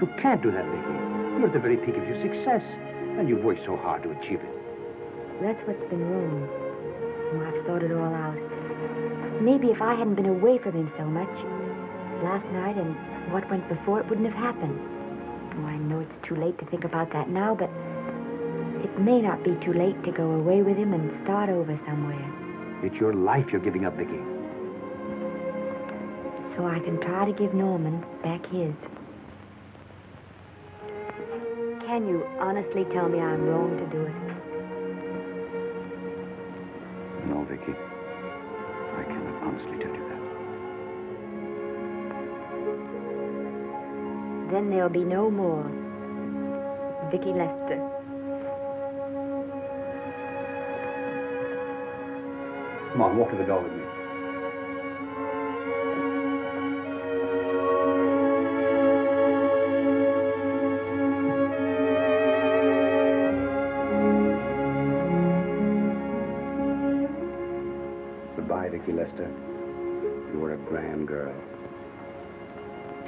You can't do that, Vicky. You're at the very peak of your success, and you've worked so hard to achieve it. That's what's been wrong. Oh, I've thought it all out. Maybe if I hadn't been away from him so much, last night and what went before, it wouldn't have happened. Oh, I know it's too late to think about that now, but it may not be too late to go away with him and start over somewhere. It's your life you're giving up, Vicky. so I can try to give Norman back his. Can you honestly tell me I'm wrong to do it? No, Vicky. I cannot honestly tell you that. Then there'll be no more Vicky Lester. Come on, walk to the door with me. Goodbye, Vicky Lester. You were a grand girl.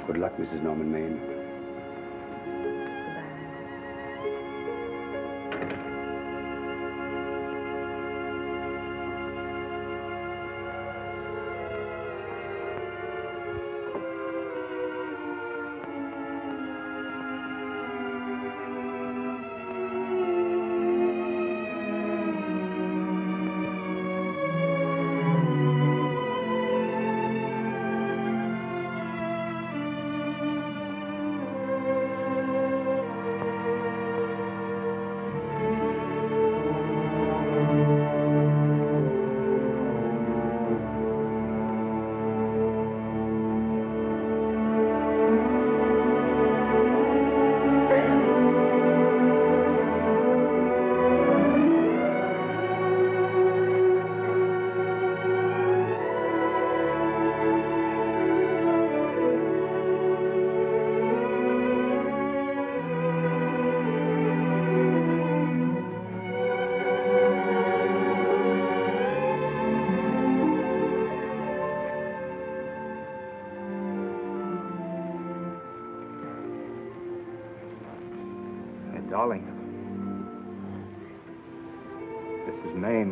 Good luck, Missus Norman Maine.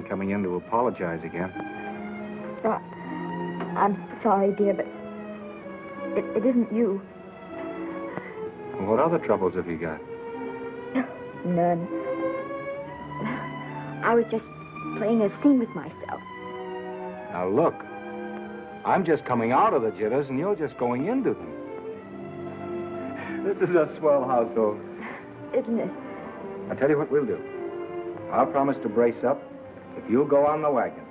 Coming in to apologize again. Uh, I'm sorry, dear, but it, it isn't you. What other troubles have you got? None. I was just playing a scene with myself. Now, look, I'm just coming out of the jitters, and you're just going into them. This is a swell household. Isn't it? I'll tell you what we'll do. I'll promise to brace up if you'll go on the wagon.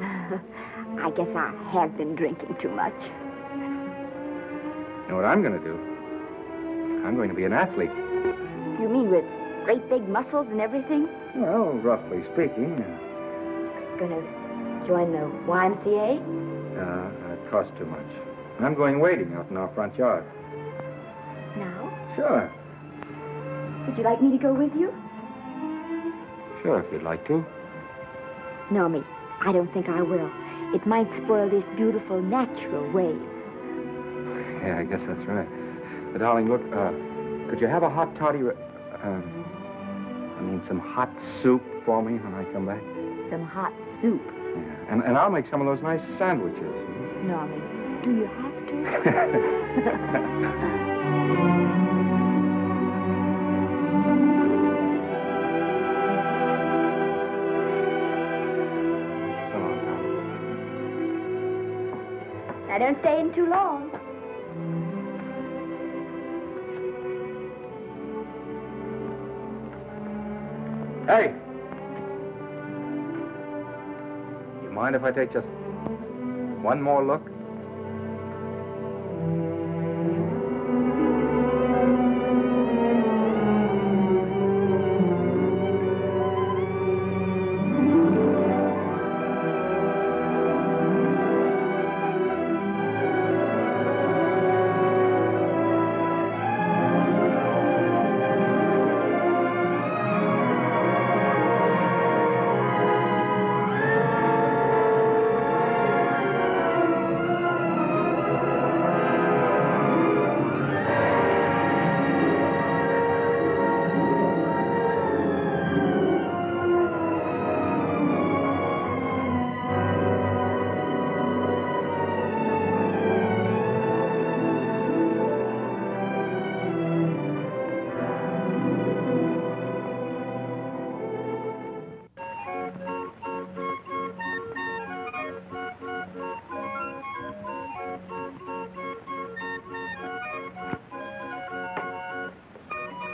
I guess I have been drinking too much. You know what I'm going to do? I'm going to be an athlete. You mean with great big muscles and everything? Well, roughly speaking. Going to join the Y M C A? No, that costs too much. I'm going wading out in our front yard. Now? Sure. Would you like me to go with you? Sure, if you'd like to. Normie, I don't think I will. It might spoil this beautiful, natural wave. Yeah, I guess that's right. But, darling, look, uh, could you have a hot toddy, uh, I mean, some hot soup for me when I come back? Some hot soup? Yeah, and, and I'll make some of those nice sandwiches. Normie, do you have to? I don't stay in too long. Hey! You mind if I take just one more look?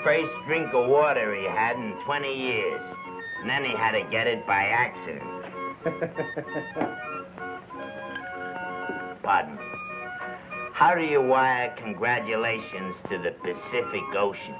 first drink of water he had in twenty years. And then he had to get it by accident. Pardon me. How do you wire congratulations to the Pacific Ocean?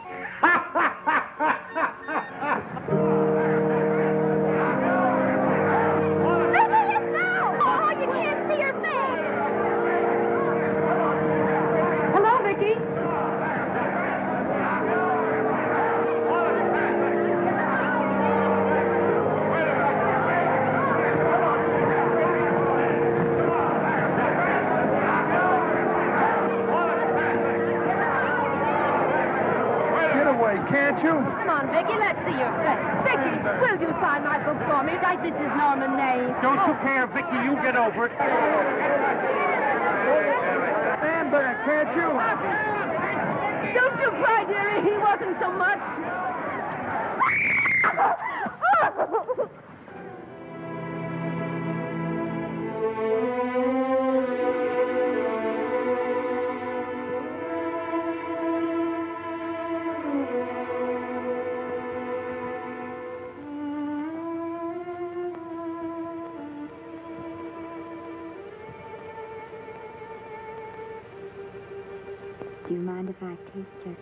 Do you mind if I take just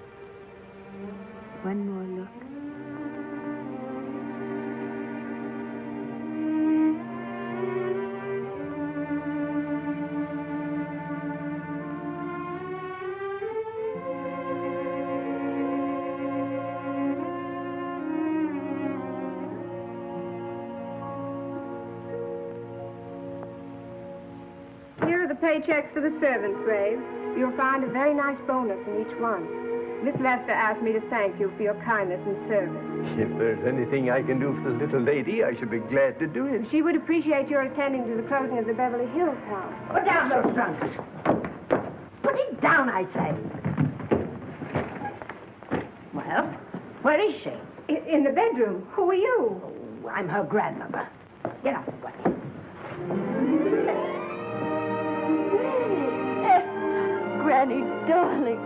one more look? Here are the paychecks for the servants' graves. You'll find a very nice bonus in each one. Miss Lester asked me to thank you for your kindness and service. If there's anything I can do for the little lady, I should be glad to do it. She would appreciate your attending to the closing of the Beverly Hills house. Put down those trunks. Put it down, I say. Well, where is she? In the bedroom. Who are you? Oh, I'm her grandmother. Get out of the way. Granny, darling.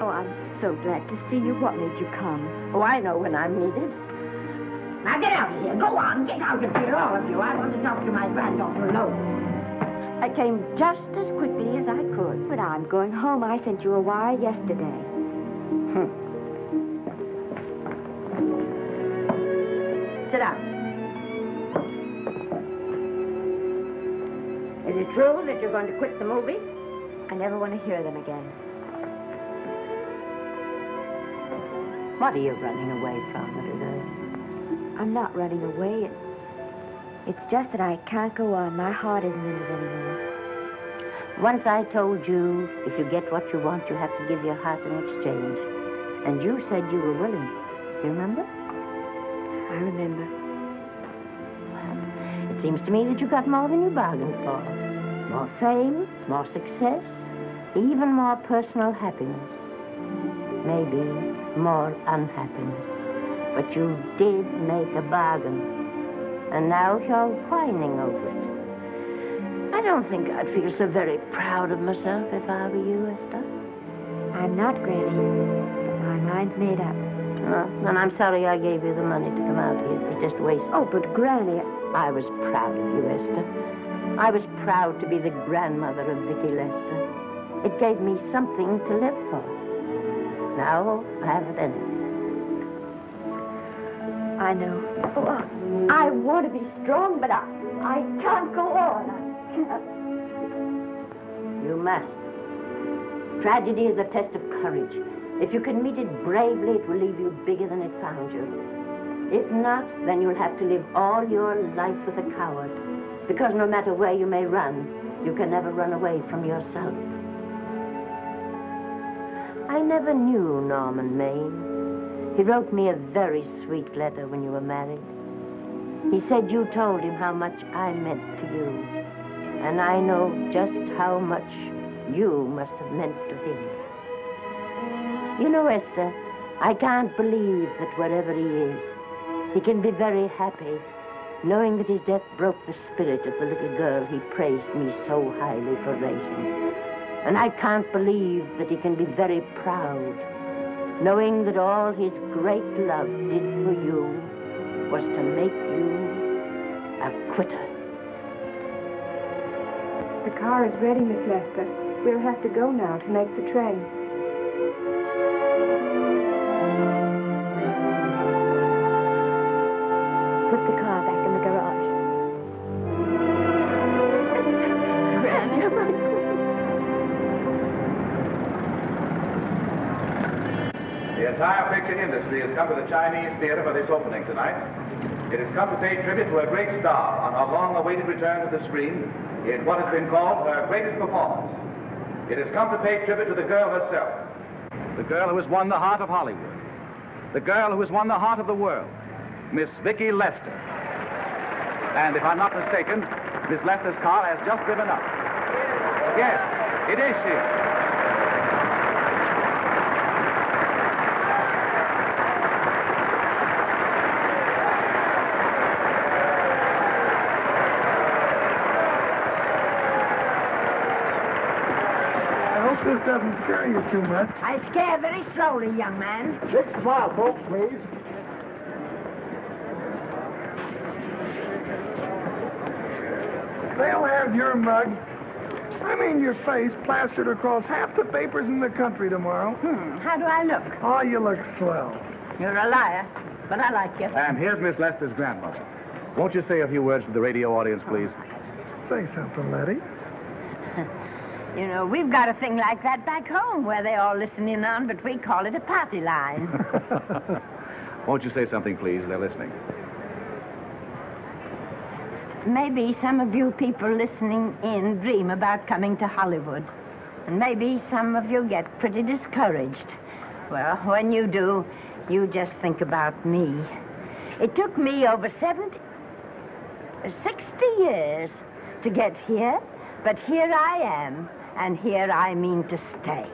Oh, I'm so glad to see you. What made you come? Oh, I know when I'm needed. Now get out of here. Go on. Get out of here, all of you. I want to talk to my granddaughter alone. I came just as quickly as I could. But I'm going home. I sent you a wire yesterday. Hmm. Sit down. Is it true that you're going to quit the movies? I never want to hear them again. What are you running away from, little girl? I'm not running away. It, it's just that I can't go on. My heart isn't in it anymore. Once I told you, if you get what you want, you have to give your heart in exchange. And you said you were willing. Do you remember? I remember. Seems to me that you got more than you bargained for. More fame, more success, even more personal happiness. Maybe more unhappiness. But you did make a bargain. And now you're whining over it. I don't think I'd feel so very proud of myself if I were you, Esther. I'm not, Granny. My mind's made up. Oh, and I'm sorry I gave you the money to come out here. It was just a waste. Oh, but Granny... I was proud of you, Esther. I was proud to be the grandmother of Vicky Lester. It gave me something to live for. Now I haven't anything. I know. Oh, I want to be strong, but I, I can't go on. I can't. You must. Tragedy is the test of courage. If you can meet it bravely, it will leave you bigger than it found you. If not, then you'll have to live all your life with a coward. Because no matter where you may run, you can never run away from yourself. I never knew Norman Maine. He wrote me a very sweet letter when you were married. He said you told him how much I meant to you. And I know just how much you must have meant to him. You know, Esther, I can't believe that wherever he is, he can be very happy, knowing that his death broke the spirit of the little girl he praised me so highly for raising. And I can't believe that he can be very proud, knowing that all his great love did for you was to make you a quitter. The car is ready, Miss Lester. We'll have to go now to make the train. The entire picture industry has come to the Chinese theater for this opening tonight. It has come to pay tribute to a great star on her long-awaited return to the screen in what has been called her greatest performance. It has come to pay tribute to the girl herself. The girl who has won the heart of Hollywood. The girl who has won the heart of the world. Miss Vicky Lester. And if I'm not mistaken, Miss Lester's car has just driven up. Yes, it is she. This doesn't scare you too much. I scare very slowly, young man. Big smile, folks, please. They'll have your mug, I mean your face, plastered across half the papers in the country tomorrow. Hmm, how do I look? Oh, you look swell. You're a liar, but I like you. And here's Miss Lester's grandmother. Won't you say a few words to the radio audience, please? Oh. Say something, Letty. You know, we've got a thing like that back home where they all listen in on, but we call it a party line. Won't you say something, please? They're listening. Maybe some of you people listening in dream about coming to Hollywood. And maybe some of you get pretty discouraged. Well, when you do, you just think about me. It took me over seventy, sixty years to get here, but here I am. And here I mean to stay.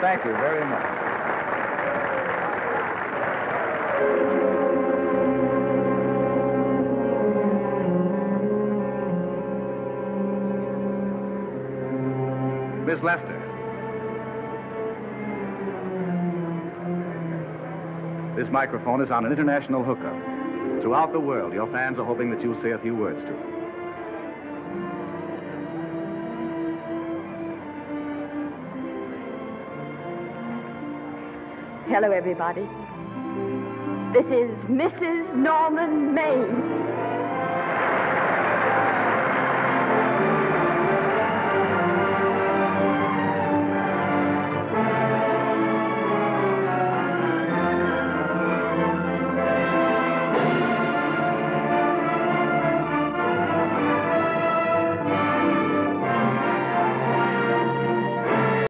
Thank you very much. Miss Lester. This microphone is on an international hookup. Throughout the world, your fans are hoping that you'll say a few words to them. Hello, everybody. This is Missus Norman Maine.